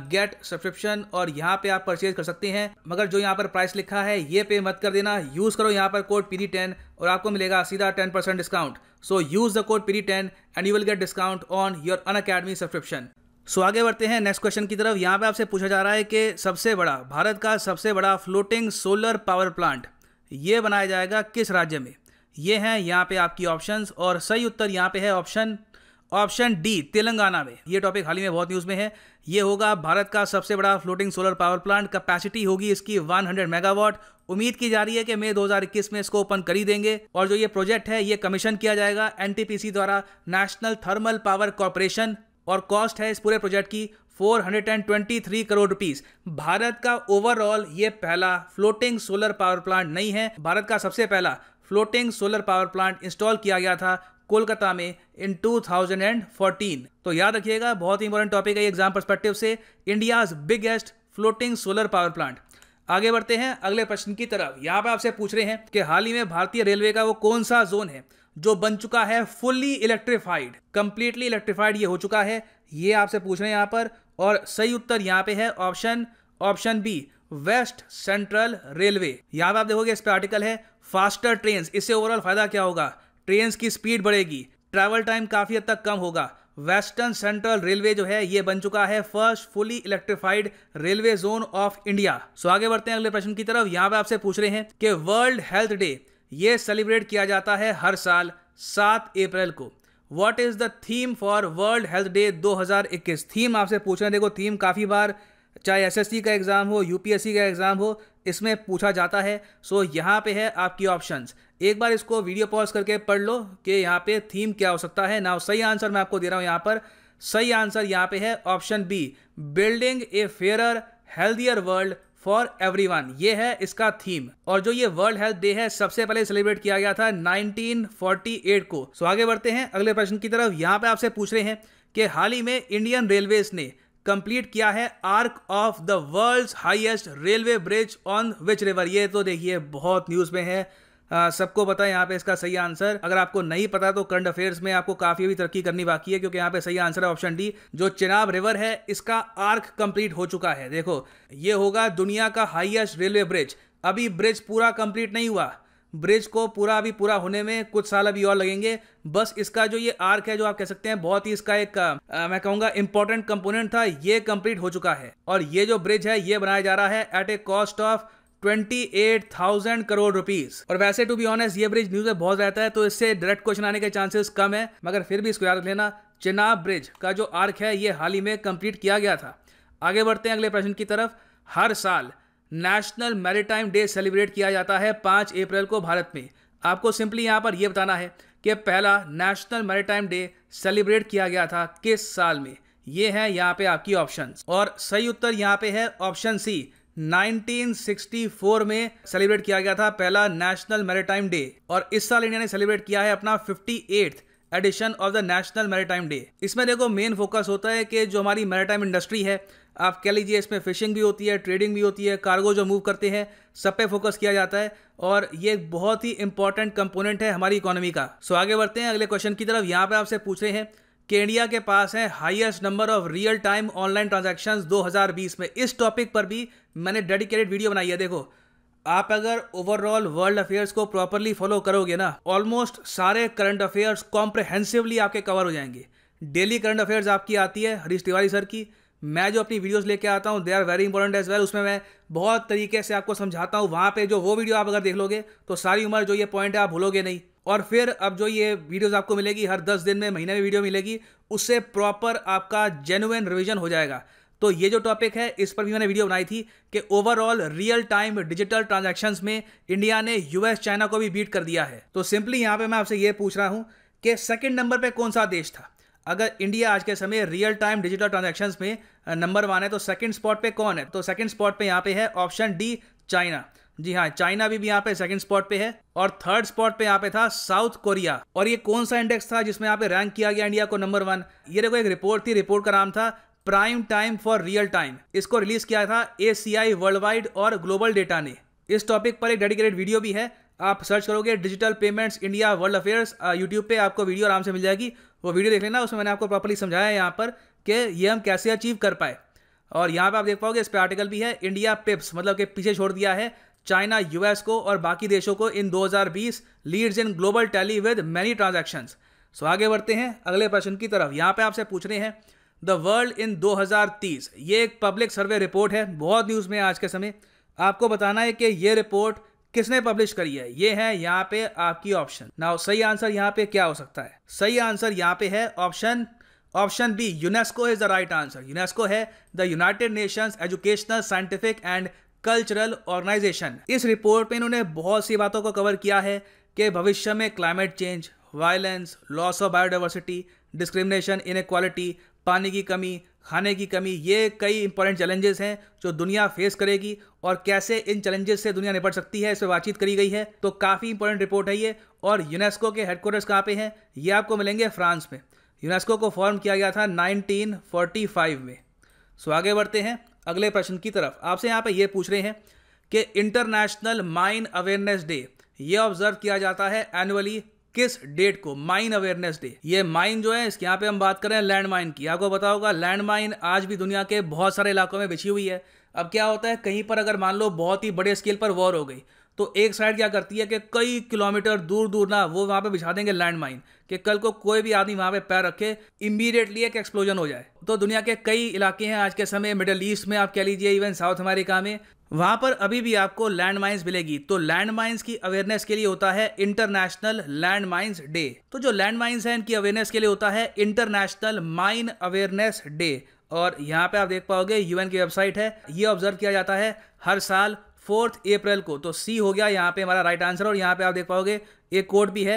get subscription और यहाँ पे आप परचेज कर सकते हैं। मगर जो यहाँ पर प्राइस लिखा है ये पे मत कर देना, यूज़ करो यहाँ पर कोड PD10 और आपको मिलेगा सीधा 10% discount. So use the code PD10 and you will get discount on your Unacademy subscription. So आगे बढ़ते हैं नेक्स्ट क्वेश्चन की तरफ। यहाँ पे आपसे पूछा जा रहा है कि भारत का सबसे बड़ा फ्लोटिंग सोलर पावर प्लांट ये बनाया जाएगा किस राज्य में। ये है यहाँ पे आपकी ऑप्शंस और सही उत्तर यहाँ पे है ऑप्शन डी तेलंगाना में। ये टॉपिक हाल ही में बहुत न्यूज़ में है। ये होगा भारत का सबसे बड़ा floating solar power plant. Capacity होगी इसकी 100 मेगावाट। उम्मीद की जा रही है कि मई 2021 में इसको ओपन कर ही देंगे। और जो ये प्रोजेक्ट है ये कमीशन किया जाएगा एनटीपीसी द्वारा, नेशनल थर्मल पावर कॉरपोरेशन। और कॉस्ट है इस पूरे प्रोजेक्ट की 423 करोड़ रुपीस। भारत का ओवरऑल ये पहला फ्लोटिंग सोलर पावर प्लांट नहीं है। भारत का सबसे पहला floating solar power plant install किया गया था कोलकाता में इन 2014। तो याद रखिएगा, बहुत ही इंपॉर्टेंट टॉपिक है एग्जाम पर्सपेक्टिव से, India's biggest floating solar power plant. आगे बढ़ते हैं अगले प्रश्न की तरफ। यहाँ पर आपसे पूछ रहे हैं कि हाल ही में भारतीय रेलवे का वो कौन सा जोन है जो बन चुका है फुल्ली इलेक्ट्रीफाइड, कंप्लीटली इलेक्ट्रीफाइड ये हो चुका है, ये आपसे पूछ रहे हैं यहाँ पर। और सही उत्तर यहाँ पे है option B West Central Railway. यहाँ पर आप देखोगे इस पे आर्टिकल है फास्टर ट्रेन्स। इससे ओवरऑल फायदा क्या होगा? ट्रेन्स की स्पीड बढ़ेगी, ट्रैवल टाइम काफ़ी हद तक कम होगा। वेस्टर्न सेंट्रल रेलवे जो है ये बन चुका है first fully electrified railway zone of India. सो आगे बढ़ते हैं अगले प्रश्न की तरफ। यहाँ पे आपसे पूछ रहे हैं कि वर्ल्ड हेल्थ डे ये सेलिब्रेट किया जाता है हर साल 7 अप्रैल को। What is the theme for World Health Day 2021? Theme आपसे पूछ रहे हैं। देखो थीम काफ़ी बार चाहे एसएससी का एग्जाम हो, यूपीएससी का एग्जाम हो, इसमें पूछा जाता है। सो यहाँ पे है आपकी ऑप्शंस। एक बार इसको वीडियो पॉज करके पढ़ लो कि यहाँ पे थीम क्या हो सकता है। नाउ सही आंसर मैं आपको दे रहा हूँ यहाँ पर। सही आंसर यहाँ पे है option B building a fairer healthier world for everyone. ये है इसका थीम। और जो ये वर्ल्ड हेल्थ डे है सबसे पहले सेलिब्रेट किया गया था 1948 को। सो आगे बढ़ते हैं अगले प्रश्न की तरफ। यहाँ पे आपसे पूछ रहे हैं कि हाल ही में इंडियन रेलवेज ने कंप्लीट किया है arch of the world's highest railway bridge on which river. ये तो देखिए बहुत न्यूज़ में है, सबको पता है यहाँ पे इसका सही आंसर। अगर आपको नहीं पता तो करंट अफेयर्स में आपको काफ़ी भी तरक्की करनी बाकी है, क्योंकि यहाँ पे सही आंसर है ऑप्शन डी जो चिनाब रिवर है इसका आर्क कंप्लीट हो चुका है। देखो ये होगा दुनिया का हाईएस्ट रेलवे ब्रिज। अभी ब्रिज पूरा कंप्लीट नहीं हुआ, ब्रिज को पूरा अभी पूरा होने में कुछ साल अभी और लगेंगे। बस इसका जो ये आर्क है जो आप कह सकते हैं बहुत ही इसका एक मैं कहूँगा इंपॉर्टेंट कंपोनेंट था, ये कंप्लीट हो चुका है। और ये जो ब्रिज है ये बनाया जा रहा है at a cost of 28,000 crore rupees. और वैसे टू बी ऑनेस्ट ये ब्रिज न्यूज़ में बहुत रहता है, तो इससे डायरेक्ट क्वेश्चन आने के चांसेस कम है, मगर फिर भी इसको याद लेना। चिनाब ब्रिज का जो आर्क है ये हाल ही में कंप्लीट किया गया था। आगे बढ़ते हैं अगले प्रश्न की तरफ। हर साल नेशनल मैरीटाइम डे सेलिब्रेट किया जाता है 5 अप्रैल को भारत में। आपको सिंपली यहाँ पर यह बताना है कि पहला नेशनल मैरीटाइम डे सेलिब्रेट किया गया था किस साल में। ये है यहाँ पे आपकी ऑप्शंस। और सही उत्तर यहाँ पे है ऑप्शन सी 1964 में सेलिब्रेट किया गया था पहला नेशनल मैरीटाइम डे। और इस साल इंडिया ने सेलिब्रेट किया है अपना 58th edition of the National Maritime Day. इसमें देखो मेन फोकस होता है कि जो हमारी मैरीटाइम इंडस्ट्री है, आप कह लीजिए इसमें फिशिंग भी होती है, ट्रेडिंग भी होती है, कार्गो जो मूव करते हैं सब पे फोकस किया जाता है। और ये बहुत ही इंपॉर्टेंट कंपोनेंट है हमारी इकोनॉमी का। सो आगे बढ़ते हैं अगले क्वेश्चन की तरफ। यहाँ पे आपसे पूछ रहे हैं कि इंडिया के पास है highest number of real time online transactions 2020 में। इस टॉपिक पर भी मैंने डेडिकेटेड वीडियो बनाई है। देखो आप अगर ओवरऑल वर्ल्ड अफेयर्स को प्रॉपरली फॉलो करोगे ना, ऑलमोस्ट सारे करंट अफेयर्स कॉम्प्रिहेंसिवली आपके कवर हो जाएंगे। डेली करंट अफेयर्स आपकी आती है हरीश तिवारी सर की। मैं जो अपनी वीडियोस लेके आता हूँ they are very important as well, उसमें मैं बहुत तरीके से आपको समझाता हूँ। वहाँ पे जो वो वीडियो आप अगर देख लोगे तो सारी उम्र जो ये पॉइंट है आप भूलोगे नहीं। और फिर अब जो ये वीडियोस आपको मिलेगी हर 10 दिन में, महीने में वीडियो मिलेगी, उससे प्रॉपर आपका जेन्युइन रिविजन हो जाएगा। तो ये जो टॉपिक है इस पर भी मैंने वीडियो बनाई थी कि overall real time digital transactions में इंडिया ने यूएस चाइना को भी बीट कर दिया है। तो सिंपली यहाँ पे मैं आपसे ये पूछ रहा हूँ कि सेकंड नंबर पे कौन सा देश था? अगर इंडिया आज के समय रियल टाइम डिजिटल ट्रांजैक्शंस में नंबर 1 है तो सेकंड स्पॉट पे कौन है? तो सेकंड स्पॉट पे यहाँ पे है ऑप्शन डी चाइना। जी हाँ, चाइना भी यहाँ पे सेकंड स्पॉट पे है। और थर्ड स्पॉट पे यहाँ पे था साउथ कोरिया। और ये कौन सा इंडेक्स था जिसमें यहाँ पे रैंक किया गया इंडिया को नंबर 1? ये देखो एक रिपोर्ट थी, रिपोर्ट का नाम था prime time for real time. इसको रिलीज किया था एसीआई वर्ल्ड वाइड और ग्लोबल डेटा ने। इस टॉपिक पर एक डेडिकेटेड वीडियो भी है, आप सर्च करोगे digital payments India world affairs YouTube पे, आपको वीडियो आराम से मिल जाएगी। वो वीडियो देख लेना, उसमें मैंने आपको प्रॉपर्ली समझाया है यहाँ पर कि ये हम कैसे अचीव कर पाए। और यहाँ पर आप देख पाओगे इस पर आर्टिकल भी है, इंडिया पिप्स मतलब कि पीछे छोड़ दिया है चाइना यूएस को और बाकी देशों को in 2020, leads in global tally with many transactions. So आगे बढ़ते हैं अगले प्रश्न की तरफ। यहाँ पे आपसे पूछ रहे हैं द वर्ल्ड इन 2030। ये एक पब्लिक सर्वे रिपोर्ट है, बहुत न्यूज़ में आज के समय। आपको बताना है कि ये रिपोर्ट किसने पब्लिश करी है, ये है यहाँ पे आपकी ऑप्शन। नाउ सही आंसर यहाँ पे क्या हो सकता है, सही आंसर यहाँ पे है option B UNESCO is the right answer. UNESCO है the United Nations Educational, Scientific and Cultural Organization. इस रिपोर्ट में इन्होंने बहुत सी बातों को कवर किया है कि भविष्य में climate change, violence, loss of biodiversity, discrimination, inequality, पानी की कमी, खाने की कमी, ये कई इंपॉर्टेंट चैलेंजेस हैं जो दुनिया फेस करेगी और कैसे इन चैलेंजेस से दुनिया निपट सकती है, इस पर बातचीत करी गई है। तो काफ़ी इंपॉर्टेंट रिपोर्ट है ये। और यूनेस्को के हेडक्वार्टर्स कहाँ पे हैं, ये आपको मिलेंगे फ्रांस में। यूनेस्को को फॉर्म किया गया था 1945 में। सो आगे बढ़ते हैं अगले प्रश्न की तरफ। आपसे यहाँ पे ये पूछ रहे हैं कि इंटरनेशनल माइन अवेयरनेस डे ये ऑब्जर्व किया जाता है एनुअली किस डेट को, माइन अवेयरनेस डे। ये माइन जो है इसके यहाँ पे हम बात कर रहे हैं लैंड माइन की। आपको पता होगा लैंड माइन आज भी दुनिया के बहुत सारे इलाकों में बिछी हुई है। अब क्या होता है, कहीं पर अगर मान लो बहुत ही बड़े स्केल पर वॉर हो गई तो एक साइड क्या करती है कि कई किलोमीटर दूर दूर ना वो वहाँ पे बिछा देंगे लैंड माइन कि कल को कोई भी आदमी वहाँ पे पैर रखे इमीडिएटली एक एक्सप्लोजन हो जाए। तो दुनिया के कई इलाके हैं आज के समय, मिडिल ईस्ट में आप कह लीजिए, इवन साउथ अमेरिका में, वहाँ पर अभी भी आपको लैंड माइंस मिलेगी। तो लैंड माइंस की अवेयरनेस के लिए होता है इंटरनेशनल लैंड माइंस डे। तो जो लैंड माइंस हैं इनकी अवेयरनेस के लिए होता है इंटरनेशनल माइन अवेयरनेस डे। और यहाँ पे आप देख पाओगे यूएन की वेबसाइट है, ये ऑब्जर्व किया जाता है हर साल 4 अप्रैल को। तो सी हो गया यहाँ पे हमारा राइट आंसर। और यहाँ पे आप देख पाओगे एक कोट भी है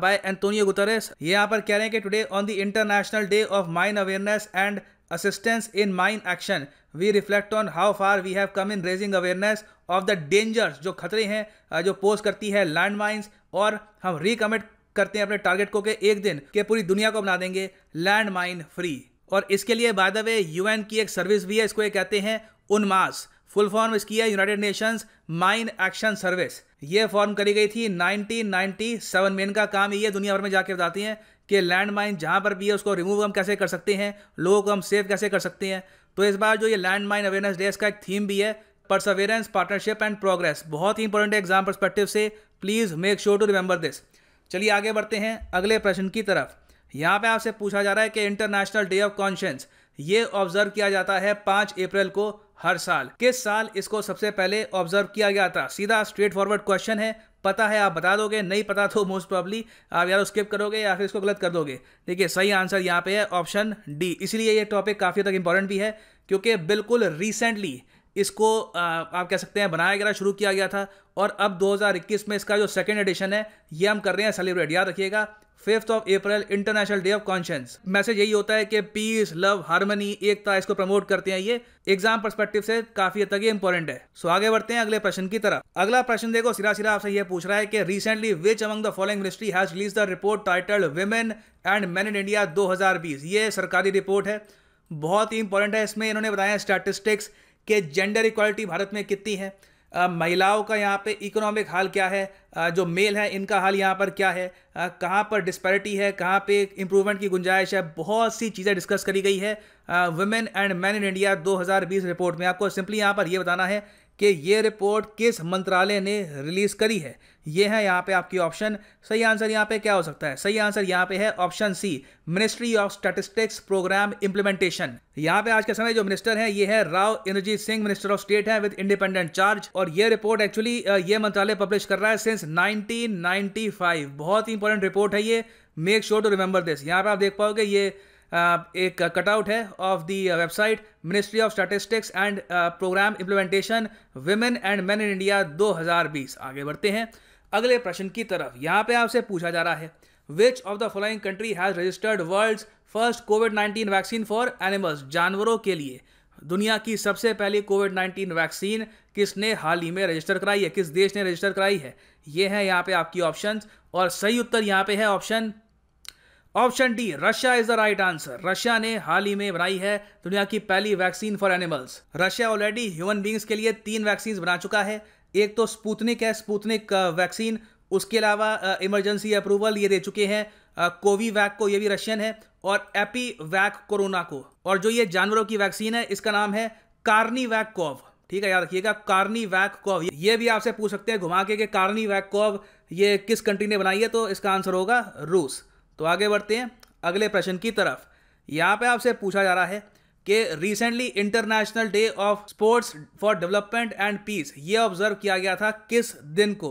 बाय एंटोनियो गुतरेस, ये यहाँ पर कह रहे हैं कि today on the international day of mine awareness and assistance in mine action we reflect on how far we have come in raising awareness of the dangers, जो खतरे हैं जो पोज करती है लैंड माइंस, और हम रिकमेंड करते हैं अपने टारगेट को कि एक दिन के पूरी दुनिया को बना देंगे लैंड माइन फ्री। और इसके लिए बाय द वे यूएन की एक सर्विस भी है, इसको ये कहते हैं उनमास, फुल फॉर्म इसकी है United Nations mine action service. ये फॉर्म करी गई थी 1997 में। इनका काम ये दुनिया भर में जाके बताती हैं कि लैंड माइन जहाँ पर भी है उसको रिमूव हम कैसे कर सकते हैं, लोगों को हम सेव कैसे कर सकते हैं। तो इस बार जो ये लैंड माइन अवेयरनेस डे का एक थीम भी है परसवेरेंस, पार्टनरशिप एंड प्रोग्रेस। बहुत ही इंपॉर्टेंट है एग्जाम परस्पेक्टिव से, please make sure to remember this. चलिए आगे बढ़ते हैं अगले प्रश्न की तरफ। यहाँ पे आपसे पूछा जा रहा है कि इंटरनेशनल डे ऑफ कॉन्शियंस ये ऑब्जर्व किया जाता है 5 अप्रैल को हर साल, किस साल इसको सबसे पहले ऑब्जर्व किया गया था। सीधा स्ट्रेट फॉरवर्ड क्वेश्चन है, पता है आप बता दोगे, नहीं पता तो मोस्ट प्रॉब्ली आप या तो स्किप करोगे या फिर इसको गलत कर दोगे। देखिए सही आंसर यहाँ पे है ऑप्शन डी। इसलिए ये टॉपिक काफ़ी तक इंपॉर्टेंट भी है क्योंकि बिल्कुल रिसेंटली इसको आप कह सकते हैं बनाया गया, शुरू किया गया था, और अब 2021 में इसका जो सेकेंड एडिशन है ये हम कर रहे हैं सेलिब्रेट। याद रखिएगा 5 April international day of conscience. Message यही होता है कि पीस, लव, हार्मनी, एकता, इसको प्रमोट करते हैं। ये एग्जाम परस्पेक्टिव से काफी हद तक इंपॉर्टेंट है। सो आगे बढ़ते हैं अगले प्रश्न की तरफ। अगला प्रश्न देखो सीधा आपसे ये पूछ रहा है कि recently which among the following ministry has release the report titled women and men in India 2020। ये सरकारी रिपोर्ट है, बहुत ही इंपॉर्टेंट है। इसमें इन्होंने बताया स्टैटिस्टिक्स के जेंडर इक्वालिटी भारत में कितनी है, महिलाओं का यहाँ पे इकोनॉमिक हाल क्या है, जो मेल है इनका हाल यहाँ पर क्या है, कहाँ पर डिस्पैरिटी है, कहाँ पे इम्प्रूवमेंट की गुंजाइश है, बहुत सी चीज़ें डिस्कस करी गई है women and man in India 2020 report में। आपको सिंपली यहाँ पर ये बताना है कि ये रिपोर्ट किस मंत्रालय ने रिलीज़ करी है। ये है यहाँ पे आपकी ऑप्शन। सही आंसर यहाँ पे क्या हो सकता है, सही आंसर यहाँ पे है option C, ministry of statistics programme implementation. यहाँ पे आज के समय जो मिनिस्टर है ये है Rao Inderjit Singh, minister of state है विद इंडिपेंडेंट चार्ज। और ये रिपोर्ट एक्चुअली ये मंत्रालय पब्लिश कर रहा है सिंस 1995। बहुत ही इंपॉर्टेंट रिपोर्ट है ये, make sure to remember this. यहाँ पे आप देख पाओगे ये एक कटआउट है of the website ministry of statistics and programme implementation women and men in India 2020। आगे बढ़ते हैं अगले प्रश्न की तरफ। यहाँ पे आपसे पूछा जा रहा है which of the following country has registered world's first कोविड-19 वैक्सीन फॉर एनिमल्स। जानवरों के लिए दुनिया की सबसे पहली कोविड-19 वैक्सीन किसने हाल ही में रजिस्टर कराई है, किस देश ने रजिस्टर कराई है। ये है यहाँ पे आपकी ऑप्शंस। और सही उत्तर यहाँ पे है option D, Russia is the right answer. Russia ने हाल ही में बनाई है दुनिया की पहली vaccine for animals. Russia already human beings के लिए 3 वैक्सीन बना चुका है। एक तो स्पुतनिक है, स्पुतनिक वैक्सीन, उसके अलावा इमरजेंसी अप्रूवल ये दे चुके हैं कोवीवैक को, ये भी रशियन है, और एपी वैक कोरोना को। और जो ये जानवरों की वैक्सीन है इसका नाम है कार्नी वैक कॉव, ठीक है याद रखिएगा कार्नी वैक कॉव। ये भी आपसे पूछ सकते हैं घुमा के कार्नी वैक कॉव ये किस कंट्री ने बनाई है, तो इसका आंसर होगा रूस। तो आगे बढ़ते हैं अगले प्रश्न की तरफ। यहाँ पे आपसे पूछा जा रहा है कि recently international day of sports for development and peace ये ऑब्जर्व किया गया था किस दिन को।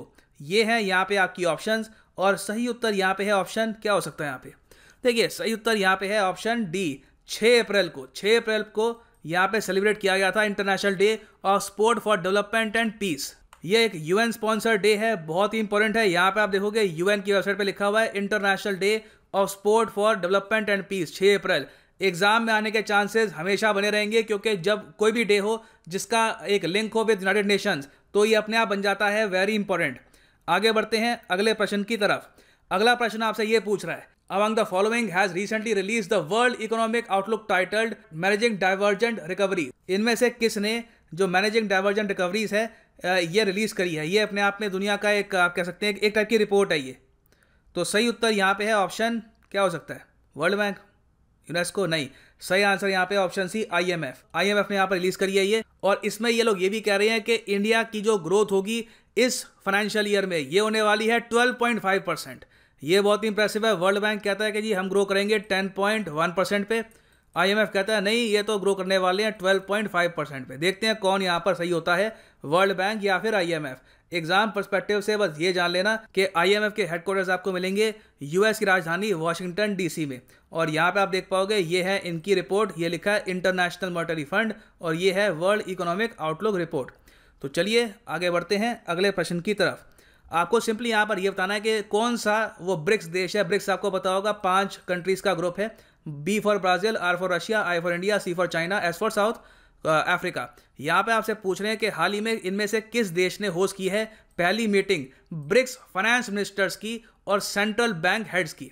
ये है यहाँ पे आपकी ऑप्शंस और सही उत्तर यहाँ पे है ऑप्शन क्या हो सकता है यहाँ पे देखिए, सही उत्तर यहाँ पे है ऑप्शन डी 6 अप्रैल को। 6 अप्रैल को यहाँ पे सेलिब्रेट किया गया था international day of sport for development and peace. ये एक यूएन स्पॉन्सर्ड डे है, बहुत ही इंपॉर्टेंट है। यहाँ पे आप देखोगे यूएन की वेबसाइट पे लिखा हुआ है international day of sport for development and peace 6 April. Exam में आने के चांसेस हमेशा बने रहेंगे क्योंकि जब कोई भी डे हो जिसका एक लिंक हो विद यूनाइटेड नेशंस तो ये अपने आप बन जाता है वेरी इंपॉर्टेंट। आगे बढ़ते हैं अगले प्रश्न की तरफ। अगला प्रश्न आपसे ये पूछ रहा है among the following has recently released the world economic outlook titled managing divergent recovery। इनमें से किसने जो managing divergent recoveries है ये रिलीज करी है। ये अपने आप में दुनिया का एक आप कह सकते हैं एक टाइप की रिपोर्ट है ये। तो सही उत्तर यहाँ पे है ऑप्शन क्या हो सकता है, वर्ल्ड बैंक, यूनेस्को नहीं, सही आंसर यहाँ पे ऑप्शन सी IMF। IMF ने यहाँ पर रिलीज करी है ये। और इसमें ये लोग ये भी कह रहे हैं कि इंडिया की जो ग्रोथ होगी इस फाइनेंशियल ईयर में ये होने वाली है 12.5%। ये बहुत ही इंप्रेसिव है। वर्ल्ड बैंक कहता है कि जी हम ग्रो करेंगे 10.1% पे, IMF कहता है नहीं ये तो ग्रो करने वाले हैं 12.5% पे। देखते हैं कौन यहाँ पर सही होता है, वर्ल्ड बैंक या फिर IMF। एग्जाम पर्सपेक्टिव से बस ये जान लेना कि IMF के हेडक्वार्टर्स आपको मिलेंगे US की राजधानी वाशिंगटन DC में। और यहाँ पे आप देख पाओगे ये है इनकी रिपोर्ट, ये लिखा है इंटरनेशनल मॉनेटरी फंड और ये है वर्ल्ड इकोनॉमिक आउटलुक रिपोर्ट। तो चलिए आगे बढ़ते हैं अगले प्रश्न की तरफ। आपको सिंपली यहाँ पर यह बताना है कि कौन सा वो ब्रिक्स देश है। ब्रिक्स आपको पता होगा 5 कंट्रीज का ग्रुप है, B for Brazil, R for Russia, I for India, C for China, S for South Africa. यहाँ पे आपसे पूछ रहे हैं कि हाल ही में इनमें से किस देश ने होस्ट की है पहली मीटिंग ब्रिक्स फाइनेंस मिनिस्टर्स की और सेंट्रल बैंक हेड्स की।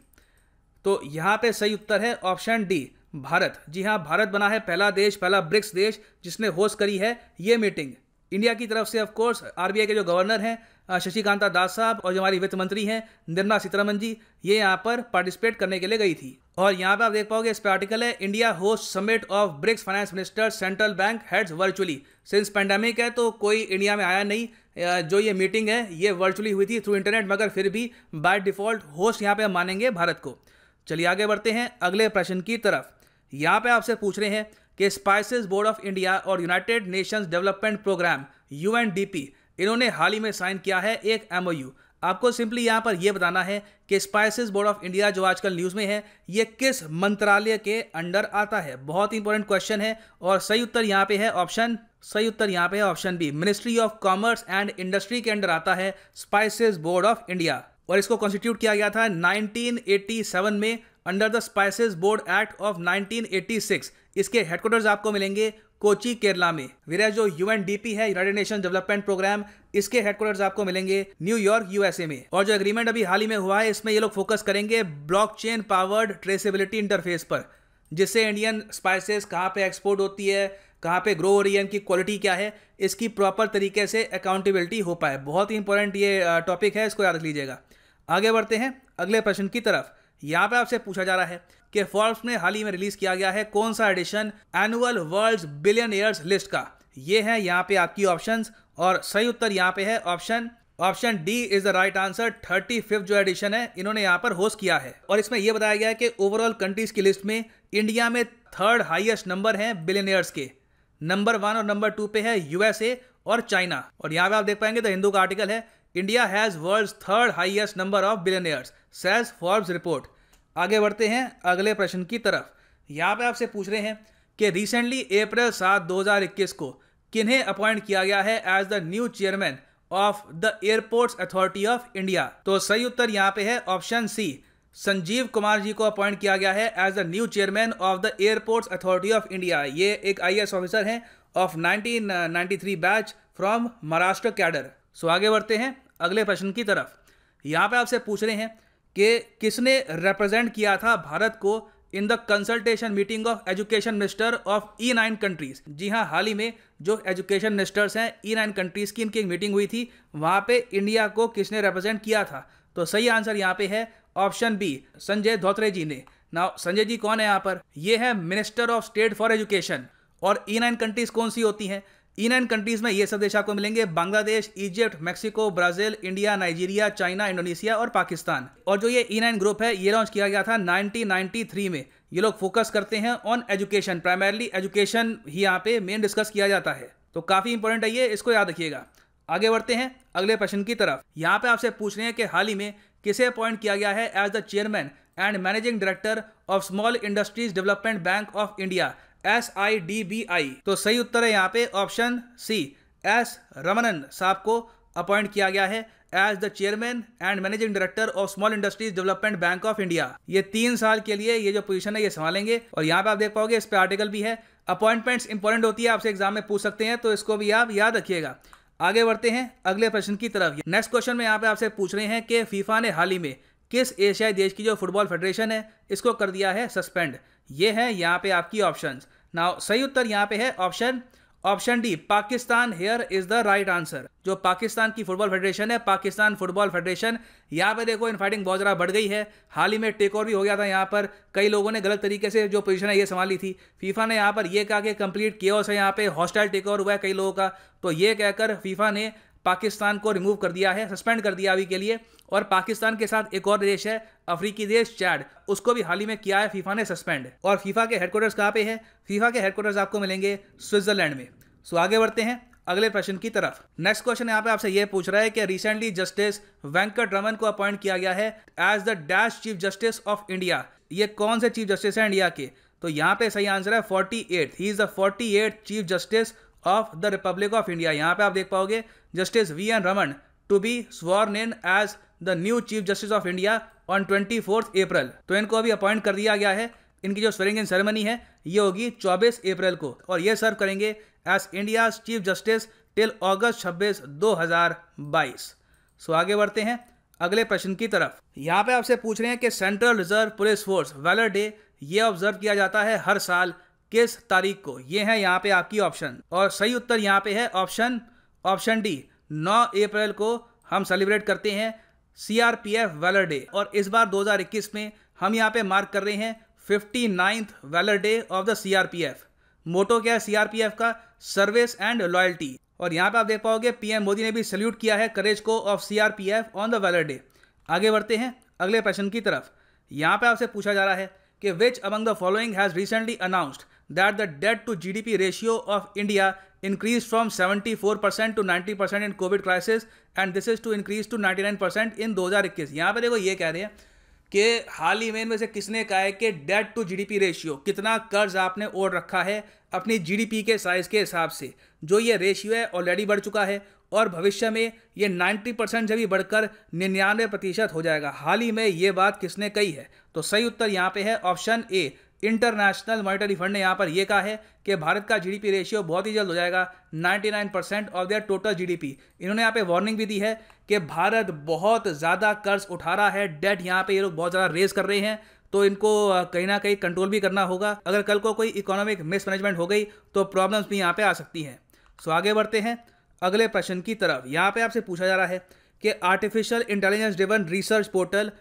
तो यहाँ पे सही उत्तर है ऑप्शन डी भारत। जी हाँ, भारत बना है पहला ब्रिक्स देश जिसने होस्ट करी है ये मीटिंग। इंडिया की तरफ से ऑफकोर्स RBI के जो गवर्नर हैं शशिकांता दास साहब और जो हमारी वित्त मंत्री हैं निर्मला सीतारमन जी, ये यहाँ पर पार्टिसिपेट करने के लिए गई थी। और यहाँ पे आप देख पाओगे इस पे आर्टिकल है India host summit of BRICS finance ministers central bank heads virtually. Since pandemic है तो कोई इंडिया में आया नहीं, जो ये मीटिंग है ये वर्चुअली हुई थी थ्रू इंटरनेट, मगर फिर भी बाय डिफॉल्ट होस्ट यहाँ पे मानेंगे भारत को। चलिए आगे बढ़ते हैं अगले प्रश्न की तरफ। यहाँ पे आपसे पूछ रहे हैं कि स्पाइसेस बोर्ड ऑफ इंडिया और United Nations development programme UNDP इन्होंने हाल ही में साइन किया है एक MOU। आपको सिंपली यहाँ पर यह बताना है कि स्पाइसेस बोर्ड ऑफ इंडिया जो आजकल न्यूज़ में है ये किस मंत्रालय के अंडर आता है। बहुत इंपॉर्टेंट क्वेश्चन है और सही उत्तर यहाँ पे है option B ministry of commerce and industry के अंडर आता है स्पाइसेस बोर्ड ऑफ इंडिया। और इसको कॉन्स्टिट्यूट किया गया था 1987 में under the spices board act of 1986। इसके हेडक्वार्टर्स आपको मिलेंगे कोची केरला में, विराज जो UNDP है यूनाइटेड नेशन डेवलपमेंट प्रोग्राम इसके हेडक्वार्टर्स आपको मिलेंगे न्यूयॉर्क USA में। और जो एग्रीमेंट अभी हाल ही में हुआ है इसमें ये लोग फोकस करेंगे ब्लॉकचेन पावर्ड ट्रेसेबिलिटी इंटरफेस पर, जिससे इंडियन स्पाइसेस कहाँ पे एक्सपोर्ट होती है, कहाँ पे ग्रो हो रही है, इनकी क्वालिटी क्या है, इसकी प्रॉपर तरीके से अकाउंटेबिलिटी हो पाए। बहुत ही इंपॉर्टेंट ये टॉपिक है, इसको याद रख लीजिएगा। आगे बढ़ते हैं अगले प्रश्न की तरफ। यहाँ पे आपसे पूछा जा रहा है कि फोर्ब्स ने हाल ही में रिलीज किया गया है कौन सा edition annual world's billionaires list का। ये है यहाँ पे आपकी ऑप्शंस और सही उत्तर यहाँ पे है option D is the right answer. 35वां जो एडिशन है इन्होंने यहाँ पर होस्ट किया है। और इसमें यह बताया गया है कि ओवरऑल कंट्रीज की लिस्ट में इंडिया में 3rd हाइएस्ट नंबर है बिलियनियर्स के। नंबर 1 और नंबर 2 पे है USA और चाइना। और यहाँ पे आप देख पाएंगे द हिंदू का आर्टिकल है India has world's 3rd highest number of billionaires says Forbes report. आगे बढ़ते हैं अगले प्रश्न की तरफ। यहाँ पे आपसे पूछ रहे हैं कि रिसेंटली अप्रैल 7, 2021 को किन्हें अपॉइंट किया गया है as the new chairman of the airports authority of India. तो सही उत्तर यहाँ पे है ऑप्शन सी संजीव कुमार जी को अपॉइंट किया गया है as the new chairman of the airports authority of India. ये एक IAS ऑफिसर हैं of 1993 batch from Maharashtra cadre. So आगे बढ़ते हैं अगले प्रश्न की तरफ। यहाँ पे आपसे पूछ रहे हैं कि किसने रिप्रेजेंट किया था भारत को in the consultation meeting of education minister of E9 countries. जी हाँ, हाल ही में जो एजुकेशन मिनिस्टर्स हैं E9 कंट्रीज की इनकी एक मीटिंग हुई थी, वहाँ पे इंडिया को किसने रिप्रेजेंट किया था। तो सही आंसर यहाँ पे है ऑप्शन बी संजय धोत्रे जी ने। नाउ संजय जी कौन है यहाँ पर, ये है minister of state for education. और E9 कंट्रीज कौन सी होती हैं, E9 कंट्रीज में ये सब देश आपको मिलेंगे Bangladesh, Egypt, Mexico, Brazil, India, Nigeria, China, Indonesia और पाकिस्तान। और जो ये E9 ग्रुप है ये लॉन्च किया गया था 1993 में। ये लोग फोकस करते हैं ऑन एजुकेशन, प्राइमरली एजुकेशन ही यहाँ पे मेन डिस्कस किया जाता है। तो काफ़ी इंपॉर्टेंट है ये, इसको याद रखिएगा। आगे बढ़ते हैं अगले प्रश्न की तरफ। यहाँ पे आपसे पूछ रहे हैं कि हाल ही में किसे अपॉइंट किया गया है as the chairman and managing director of small industries development bank of India SIDBI। तो सही उत्तर है यहाँ पे ऑप्शन सी, एस रमणन साहब को अपॉइंट किया गया है as the chairman and managing director of small industries development bank of India. ये 3 साल के लिए ये जो पोजीशन है ये संभालेंगे। और यहाँ पे आप देख पाओगे इस पे आर्टिकल भी है। अपॉइंटमेंट्स इंपॉर्टेंट होती है, आपसे एग्जाम में पूछ सकते हैं, तो इसको भी आप याद रखिएगा। आगे बढ़ते हैं अगले प्रश्न की तरफ। नेक्स्ट क्वेश्चन में यहाँ पे आपसे पूछ रहे हैं कि फीफा ने हाल ही में किस एशियाई देश की जो फुटबॉल फेडरेशन है इसको कर दिया है सस्पेंड। ये है यहाँ पे आपकी ऑप्शंस। नाउ सही उत्तर यहाँ पे है option D, Pakistan here is the right answer. जो पाकिस्तान की फुटबॉल फेडरेशन है, पाकिस्तान फुटबॉल फेडरेशन, यहाँ पे देखो इनफाइटिंग बहुत ज़्यादा बढ़ गई है। हाल ही में टेक ओवर भी हो गया था यहाँ पर, कई लोगों ने गलत तरीके से जो पोजीशन है ये संभाली थी। फीफा ने यहाँ पर ये कहा कि कंप्लीट केओस है, यहाँ पे हॉस्टाइल टेक ओवर हुआ है कई लोगों का, तो ये कहकर फीफा ने पाकिस्तान को रिमूव कर दिया है, सस्पेंड कर दिया अभी के लिए। और पाकिस्तान के साथ एक और देश है, अफ्रीकी देश चाड, उसको भी हाल ही में किया है फीफा ने सस्पेंड। और फीफा के हेडक्वार्टर्स कहाँ पे है? फीफा के हेडक्वार्टर्स आपको मिलेंगे स्विट्जरलैंड में। सो आगे बढ़ते हैं अगले प्रश्न की तरफ। नेक्स्ट क्वेश्चन यहाँ पे आपसे ये पूछ रहा है कि रिसेंटली जस्टिस वेंकट रमन को अपॉइंट किया गया है as the dash chief justice of India. ये कौन से चीफ जस्टिस है इंडिया के? तो यहाँ पे सही आंसर है 48th। He is the 48th chief justice of the Republic of India. यहाँ पे आप देख पाओगे justice V.N. Ramana to be sworn in as the new chief justice of India on 24 April. तो इनको अभी अपॉइंट कर दिया गया है। इनकी जो स्वेरिंग इन सेरेमनी है ये होगी 24 अप्रैल को, और ये सर्व करेंगे as India chief justice till August 26, 2022। So आगे बढ़ते हैं अगले प्रश्न की तरफ। यहाँ पे आपसे पूछ रहे हैं कि central reserve police force valour day ये ऑब्जर्व किया जाता है हर साल किस तारीख को? ये है यहाँ पे आपकी ऑप्शन। और सही उत्तर यहाँ पे है ऑप्शन डी, 9 अप्रैल को हम सेलिब्रेट करते हैं CRPF वैलर डे। और इस बार 2021 में हम यहाँ पे मार्क कर रहे हैं 59th valour day of the CRPF। Motto क्या है CRPF का? Service and loyalty. और यहाँ पे आप देख पाओगे PM मोदी ने भी सल्यूट किया है करेज को of CRPF on the valour day. आगे बढ़ते हैं अगले प्रश्न की तरफ। यहाँ पे आपसे पूछा जा रहा है कि which among the following has recently announced that the debt to GDP ratio of India increased from 74% to 90% in COVID crisis and this is to increase to 99% in 2021। यहाँ पे देखो ये कह रहे हैं कि हाल ही में से किसने कहा है कि डेट टू GDP रेशियो, कितना कर्ज आपने ओढ़ रखा है अपनी GDP के साइज़ के हिसाब से, जो ये रेशियो है ऑलरेडी बढ़ चुका है और भविष्य में ये 90% से भी बढ़कर 99% हो जाएगा। हाल ही में ये बात किसने कही है? तो सही उत्तर यहाँ पे है option A, international monetary fund ने यहाँ पर यह कहा है कि भारत का GDP रेशियो बहुत ही जल्द हो जाएगा 99% ऑफ देयर टोटल GDP। इन्होंने यहाँ पे वार्निंग भी दी है कि भारत बहुत ज़्यादा कर्ज उठा रहा है, डेट यहाँ पे ये लोग बहुत ज़्यादा रेज कर रहे हैं, तो इनको कहीं ना कहीं कंट्रोल भी करना होगा। अगर कल को कोई इकोनॉमिक मिसमैनेजमेंट हो गई तो प्रॉब्लम्स भी यहाँ पर आ सकती हैं। सो आगे बढ़ते हैं अगले प्रश्न की तरफ। यहाँ पर आपसे पूछा जा रहा है कि artificial intelligence driven research portal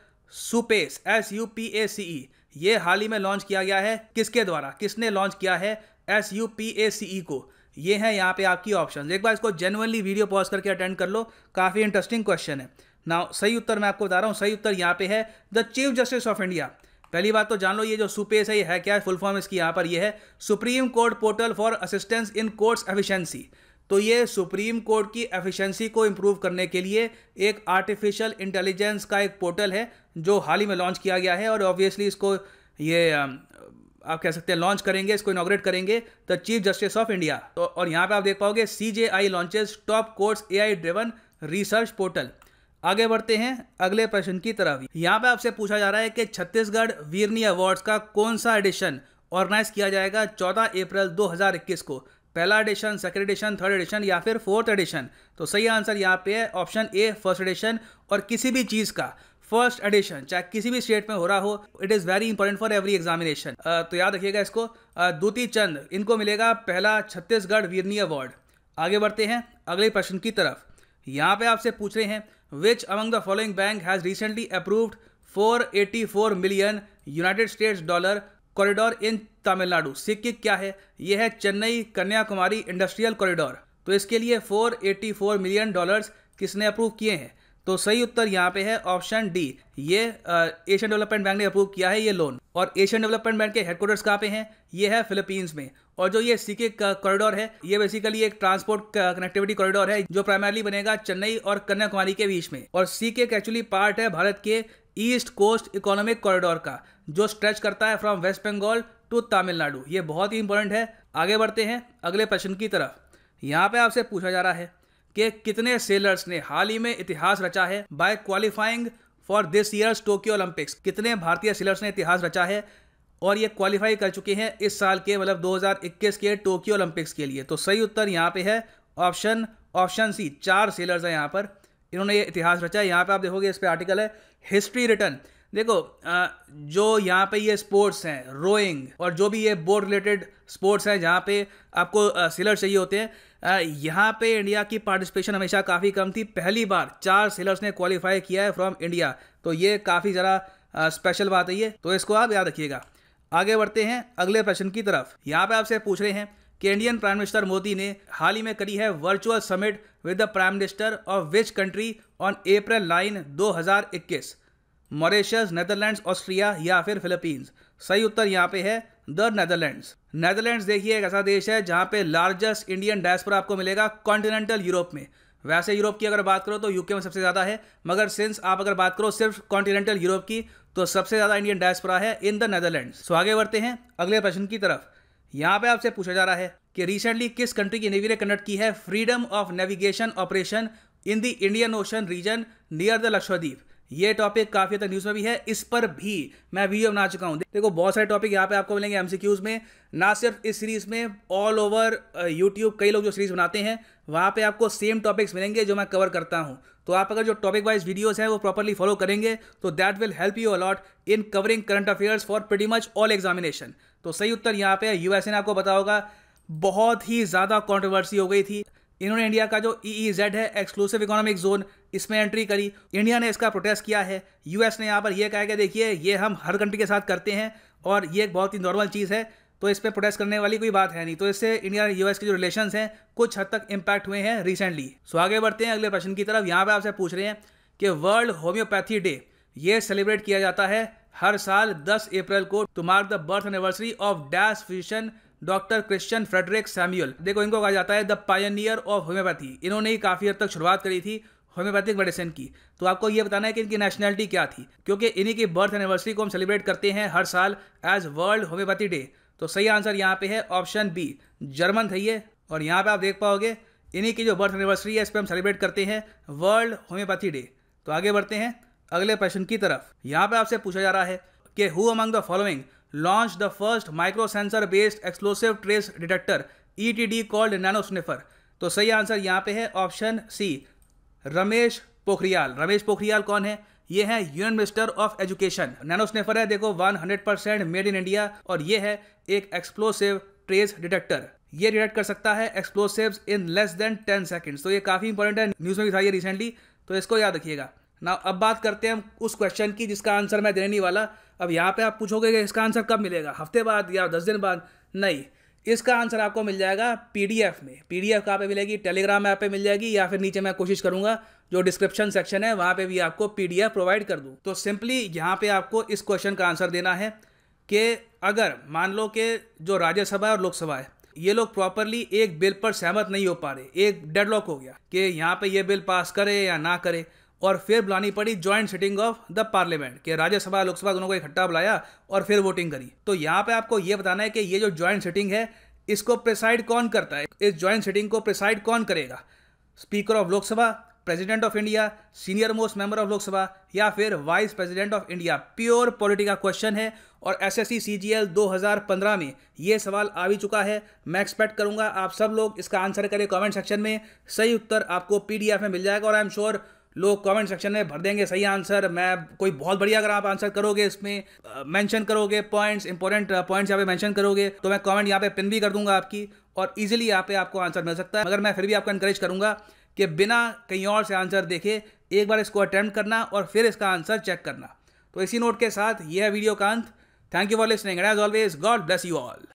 SUPACE SUPACE ये हाल ही में लॉन्च किया गया है किसके द्वारा? किसने लॉन्च किया है SUPACE को? ये है यहाँ पे आपकी ऑप्शन। एक बार इसको जेन्युइनली वीडियो पॉज करके अटेंड कर लो, काफ़ी इंटरेस्टिंग क्वेश्चन है। नाउ सही उत्तर मैं आपको बता रहा हूँ, सही उत्तर यहाँ पे है the chief justice of India. पहली बात तो जान लो ये जो सुपेस है ये है क्या, फुल फॉर्म इसकी यहाँ पर ये है supreme court portal for assistance in courts efficiency. तो ये सुप्रीम कोर्ट की एफिशिएंसी को इम्प्रूव करने के लिए एक आर्टिफिशियल इंटेलिजेंस का एक पोर्टल है जो हाल ही में लॉन्च किया गया है। और ऑब्वियसली इसको ये आप कह सकते हैं लॉन्च करेंगे, इसको इनॉग्रेट करेंगे the chief justice of India. तो और यहाँ पे आप देख पाओगे CJI launches top courts AI driven research portal. आगे बढ़ते हैं अगले प्रश्न की तरफ। यहाँ पे आपसे पूछा जा रहा है कि छत्तीसगढ़ वीरनी अवार्ड्स का कौन सा एडिशन ऑर्गेनाइज किया जाएगा 14 अप्रैल 2021 को? पहला edition, second edition, third edition या फिर फोर्थ एडिशन? तो सही आंसर यहाँ पे है ऑप्शन ए, फर्स्ट एडिशन। और किसी भी चीज़ का फर्स्ट एडिशन चाहे किसी भी स्टेट में हो रहा हो, it is very important for every examination. तो याद रखिएगा इसको। दूती चंद इनको मिलेगा पहला छत्तीसगढ़ वीरनी अवार्ड। आगे बढ़ते हैं अगले प्रश्न की तरफ। यहाँ पे आपसे पूछ रहे हैं which among the following bank has recently approved $484 million corridor in Tamil Nadu? Sikkim क्या है? यह है चेन्नई कन्याकुमारी इंडस्ट्रियल कॉरिडोर। तो इसके लिए $484 मिलियन किसने अप्रूव किए हैं? तो सही उत्तर यहाँ पे है ऑप्शन डी। ये एशियन डेवलपमेंट बैंक ने अप्रूव किया है ये लोन, और एशियन डेवलपमेंट बैंक के हेडक्वार्टर्स कहाँ पे हैं? ये है फिलीपींस में। और जो ये सीके कॉरिडोर है, ये बेसिकली एक ट्रांसपोर्ट कनेक्टिविटी कॉरिडोर है जो प्राइमरली बनेगा चेन्नई और कन्याकुमारी के बीच में। और सीके एक्चुअली पार्ट है भारत के ईस्ट कोस्ट इकोनॉमिक कॉरिडोर का, जो स्ट्रेच करता है from waste Bengal to Tamil Nadu. ये बहुत ही इंपॉर्टेंट है। आगे बढ़ते हैं अगले प्रश्न की तरफ। यहाँ पे आपसे पूछा जा रहा है कि कितने सेलर्स ने हाल ही में इतिहास रचा है by qualifying for this years Tokyo Olympics. कितने भारतीय सेलर्स ने इतिहास रचा है और ये क्वालिफाई कर चुके हैं इस साल के, मतलब 2021 के टोक्यो ओलंपिक्स के लिए। तो सही उत्तर यहाँ पे है ऑप्शन सी, 4 सेलर्स हैं यहाँ पर, इन्होंने ये इतिहास रचा है। यहाँ पे आप देखोगे इस पर आर्टिकल है हिस्ट्री रिटर्न। देखो जो यहाँ पे ये स्पोर्ट्स हैं रोइंग और जो भी ये बोर्ड रिलेटेड स्पोर्ट्स हैं जहाँ पे आपको सेलर चाहिए होते हैं, यहाँ पे इंडिया की पार्टिसिपेशन हमेशा काफ़ी कम थी। पहली बार 4 सेलर्स ने क्वालिफाई किया है फ्रॉम इंडिया, तो ये काफ़ी ज़रा स्पेशल बात है ये, तो इसको आप याद रखिएगा। आगे बढ़ते हैं अगले प्रश्न की तरफ। यहाँ पर आपसे पूछ रहे हैं कि इंडियन प्राइम मिनिस्टर मोदी ने हाल ही में करी है virtual summit with the prime minister of which country on April 9, 2021। Mauritius, Netherlands, Austria या फिर फिलीपींस। सही उत्तर यहाँ पे है द नेदरलैंड्स। नेदरलैंड्स देखिए एक ऐसा देश है जहाँ पे लार्जेस्ट इंडियन डायस्पोरा आपको मिलेगा कॉन्टिनेंटल यूरोप में। वैसे यूरोप की अगर बात करो तो यूके में सबसे ज़्यादा है, मगर सिंस आप अगर बात करो सिर्फ कॉन्टिनेंटल यूरोप की, तो सबसे ज़्यादा इंडियन डायस्पोरा है इन द नेदरलैंड्स। तो आगे बढ़ते हैं अगले प्रश्न की तरफ। यहाँ पे आपसे पूछा जा रहा है कि रिसेंटली किस कंट्री की नेवी ने कंडक्ट की है freedom of navigation operation in the Indian ocean region near the Lakshadweep. ये टॉपिक काफी तक न्यूज़ में भी है, इस पर भी मैं वीडियो बना चुका हूँ। देखो बहुत सारे टॉपिक यहाँ पे आपको मिलेंगे एमसीक्यूज में, ना सिर्फ इस सीरीज में, ऑल ओवर यूट्यूब कई लोग जो सीरीज बनाते हैं वहाँ पे आपको सेम टॉपिक्स मिलेंगे जो मैं कवर करता हूँ। तो आप अगर जो टॉपिक वाइज वीडियोस हैं वो प्रॉपर्ली फॉलो करेंगे तो that will help you a lot in covering current affairs for pretty much all examination. तो सही उत्तर यहाँ पे यूएसए ने आपको बताया होगा, बहुत ही ज़्यादा कॉन्ट्रोवर्सी हो गई थी। इन्होंने इंडिया का जो EEZ है एक्सक्लूसिव इकोनॉमिक जोन, इसमें एंट्री करी। इंडिया ने इसका प्रोटेस्ट किया है। यूएस ने यहाँ पर यह कहा कि देखिए ये हम हर कंट्री के साथ करते हैं और ये एक बहुत ही नॉर्मल चीज़ है, तो इस पर प्रोटेस्ट करने वाली कोई बात है नहीं। तो इससे इंडिया यूएस के जो रिलेशंस हैं कुछ हद तक इम्पैक्ट हुए हैं रिसेंटली। सो आगे बढ़ते हैं अगले प्रश्न की तरफ। यहाँ पर आपसे पूछ रहे हैं कि वर्ल्ड होम्योपैथी डे ये सेलिब्रेट किया जाता है हर साल 10 अप्रैल को to mark the birth anniversary of dash physician doctor Christian Frederick Samuel. देखो इनको कहा जाता है द पायनियर ऑफ होम्योपैथी। इन्होंने ही काफ़ी हद तक शुरुआत करी थी होम्योपैथिक मेडिसिन की। तो आपको ये बताना है कि इनकी नेशनैलिटी क्या थी, क्योंकि इन्हीं की बर्थ एनिवर्सरी को हम सेलिब्रेट करते हैं हर साल एज वर्ल्ड होम्योपैथी डे। तो सही आंसर यहाँ पे है ऑप्शन बी, जर्मन थे ये। और यहाँ पे आप देख पाओगे इन्हीं की जो बर्थ एनिवर्सरी है इस पर हम सेलिब्रेट करते हैं वर्ल्ड होम्योपैथी डे। तो आगे बढ़ते हैं अगले प्रश्न की तरफ। यहाँ पर आपसे पूछा जा रहा है कि who among the following launch the first micro sensor based explosive trace detector ETD called नैनोस्निफर। तो सही आंसर यहाँ पे है ऑप्शन सी, रमेश पोखरियाल। रमेश पोखरियाल कौन है? ये है यूनियन मिनिस्टर ऑफ एजुकेशन। नैनोस्निफर है देखो 100% मेड इन इंडिया, और ये है एक एक्सप्लोसिव ट्रेस डिटेक्टर। ये डिटेक्ट कर सकता है explosives in less than 10 seconds. तो ये काफ़ी इंपॉर्टेंट है, न्यूज़ में भी था ये रिसेंटली, तो इसको याद रखिएगा ना। अब बात करते हैं हम उस क्वेश्चन की जिसका आंसर मैं देने नहीं वाला। अब यहाँ पे आप पूछोगे कि इसका आंसर कब मिलेगा, हफ्ते बाद या 10 दिन बाद? नहीं, इसका आंसर आपको मिल जाएगा PDF में। PDF कहाँ पे मिलेगी? टेलीग्राम ऐप पे मिल जाएगी, या फिर नीचे मैं कोशिश करूँगा जो डिस्क्रिप्शन सेक्शन है वहाँ पे भी आपको PDF प्रोवाइड कर दूँ। तो सिंपली यहाँ पे आपको इस क्वेश्चन का आंसर देना है कि अगर मान लो कि जो राज्यसभा और लोकसभा है ये लोग प्रॉपरली एक बिल पर सहमत नहीं हो पा रहे, एक डेडलॉक हो गया कि यहाँ पर ये बिल पास करे या ना करे, और फिर बुलानी पड़ी joint sitting of the parliament कि राज्यसभा लोकसभा दोनों को इकट्ठा बुलाया और फिर वोटिंग करी। तो यहाँ पे आपको ये बताना है कि ये जो ज्वाइंट सिटिंग है इसको प्रिसाइड कौन करता है, इस ज्वाइंट सिटिंग को प्रिसाइड कौन करेगा? Speaker of Lok Sabha, president of India, senior most member of Lok Sabha या फिर vice president of India. Pure polity का क्वेश्चन है और SSC CGL 2015 में ये सवाल आ भी चुका है। मैं एक्सपेक्ट करूँगा आप सब लोग इसका आंसर करें कॉमेंट सेक्शन में। सही उत्तर आपको PDF में मिल जाएगा, और आई एम श्योर लोग कमेंट सेक्शन में भर देंगे सही आंसर। मैं कोई बहुत बढ़िया अगर आप आंसर करोगे, इसमें मेंशन करोगे पॉइंट्स, इंपॉर्टेंट पॉइंट्स यहाँ पे मेंशन करोगे, तो मैं कमेंट यहाँ पे पिन भी कर दूंगा आपकी, और इजीली यहाँ पे आपको आंसर मिल सकता है। मगर मैं फिर भी आपको इनकरेज करूँगा कि बिना कहीं और से आंसर देखे एक बार इसको अटैम्प्ट करना और फिर इसका आंसर चेक करना। तो इसी नोट के साथ यह वीडियो का अंत। Thank you for listening and as always God bless you all.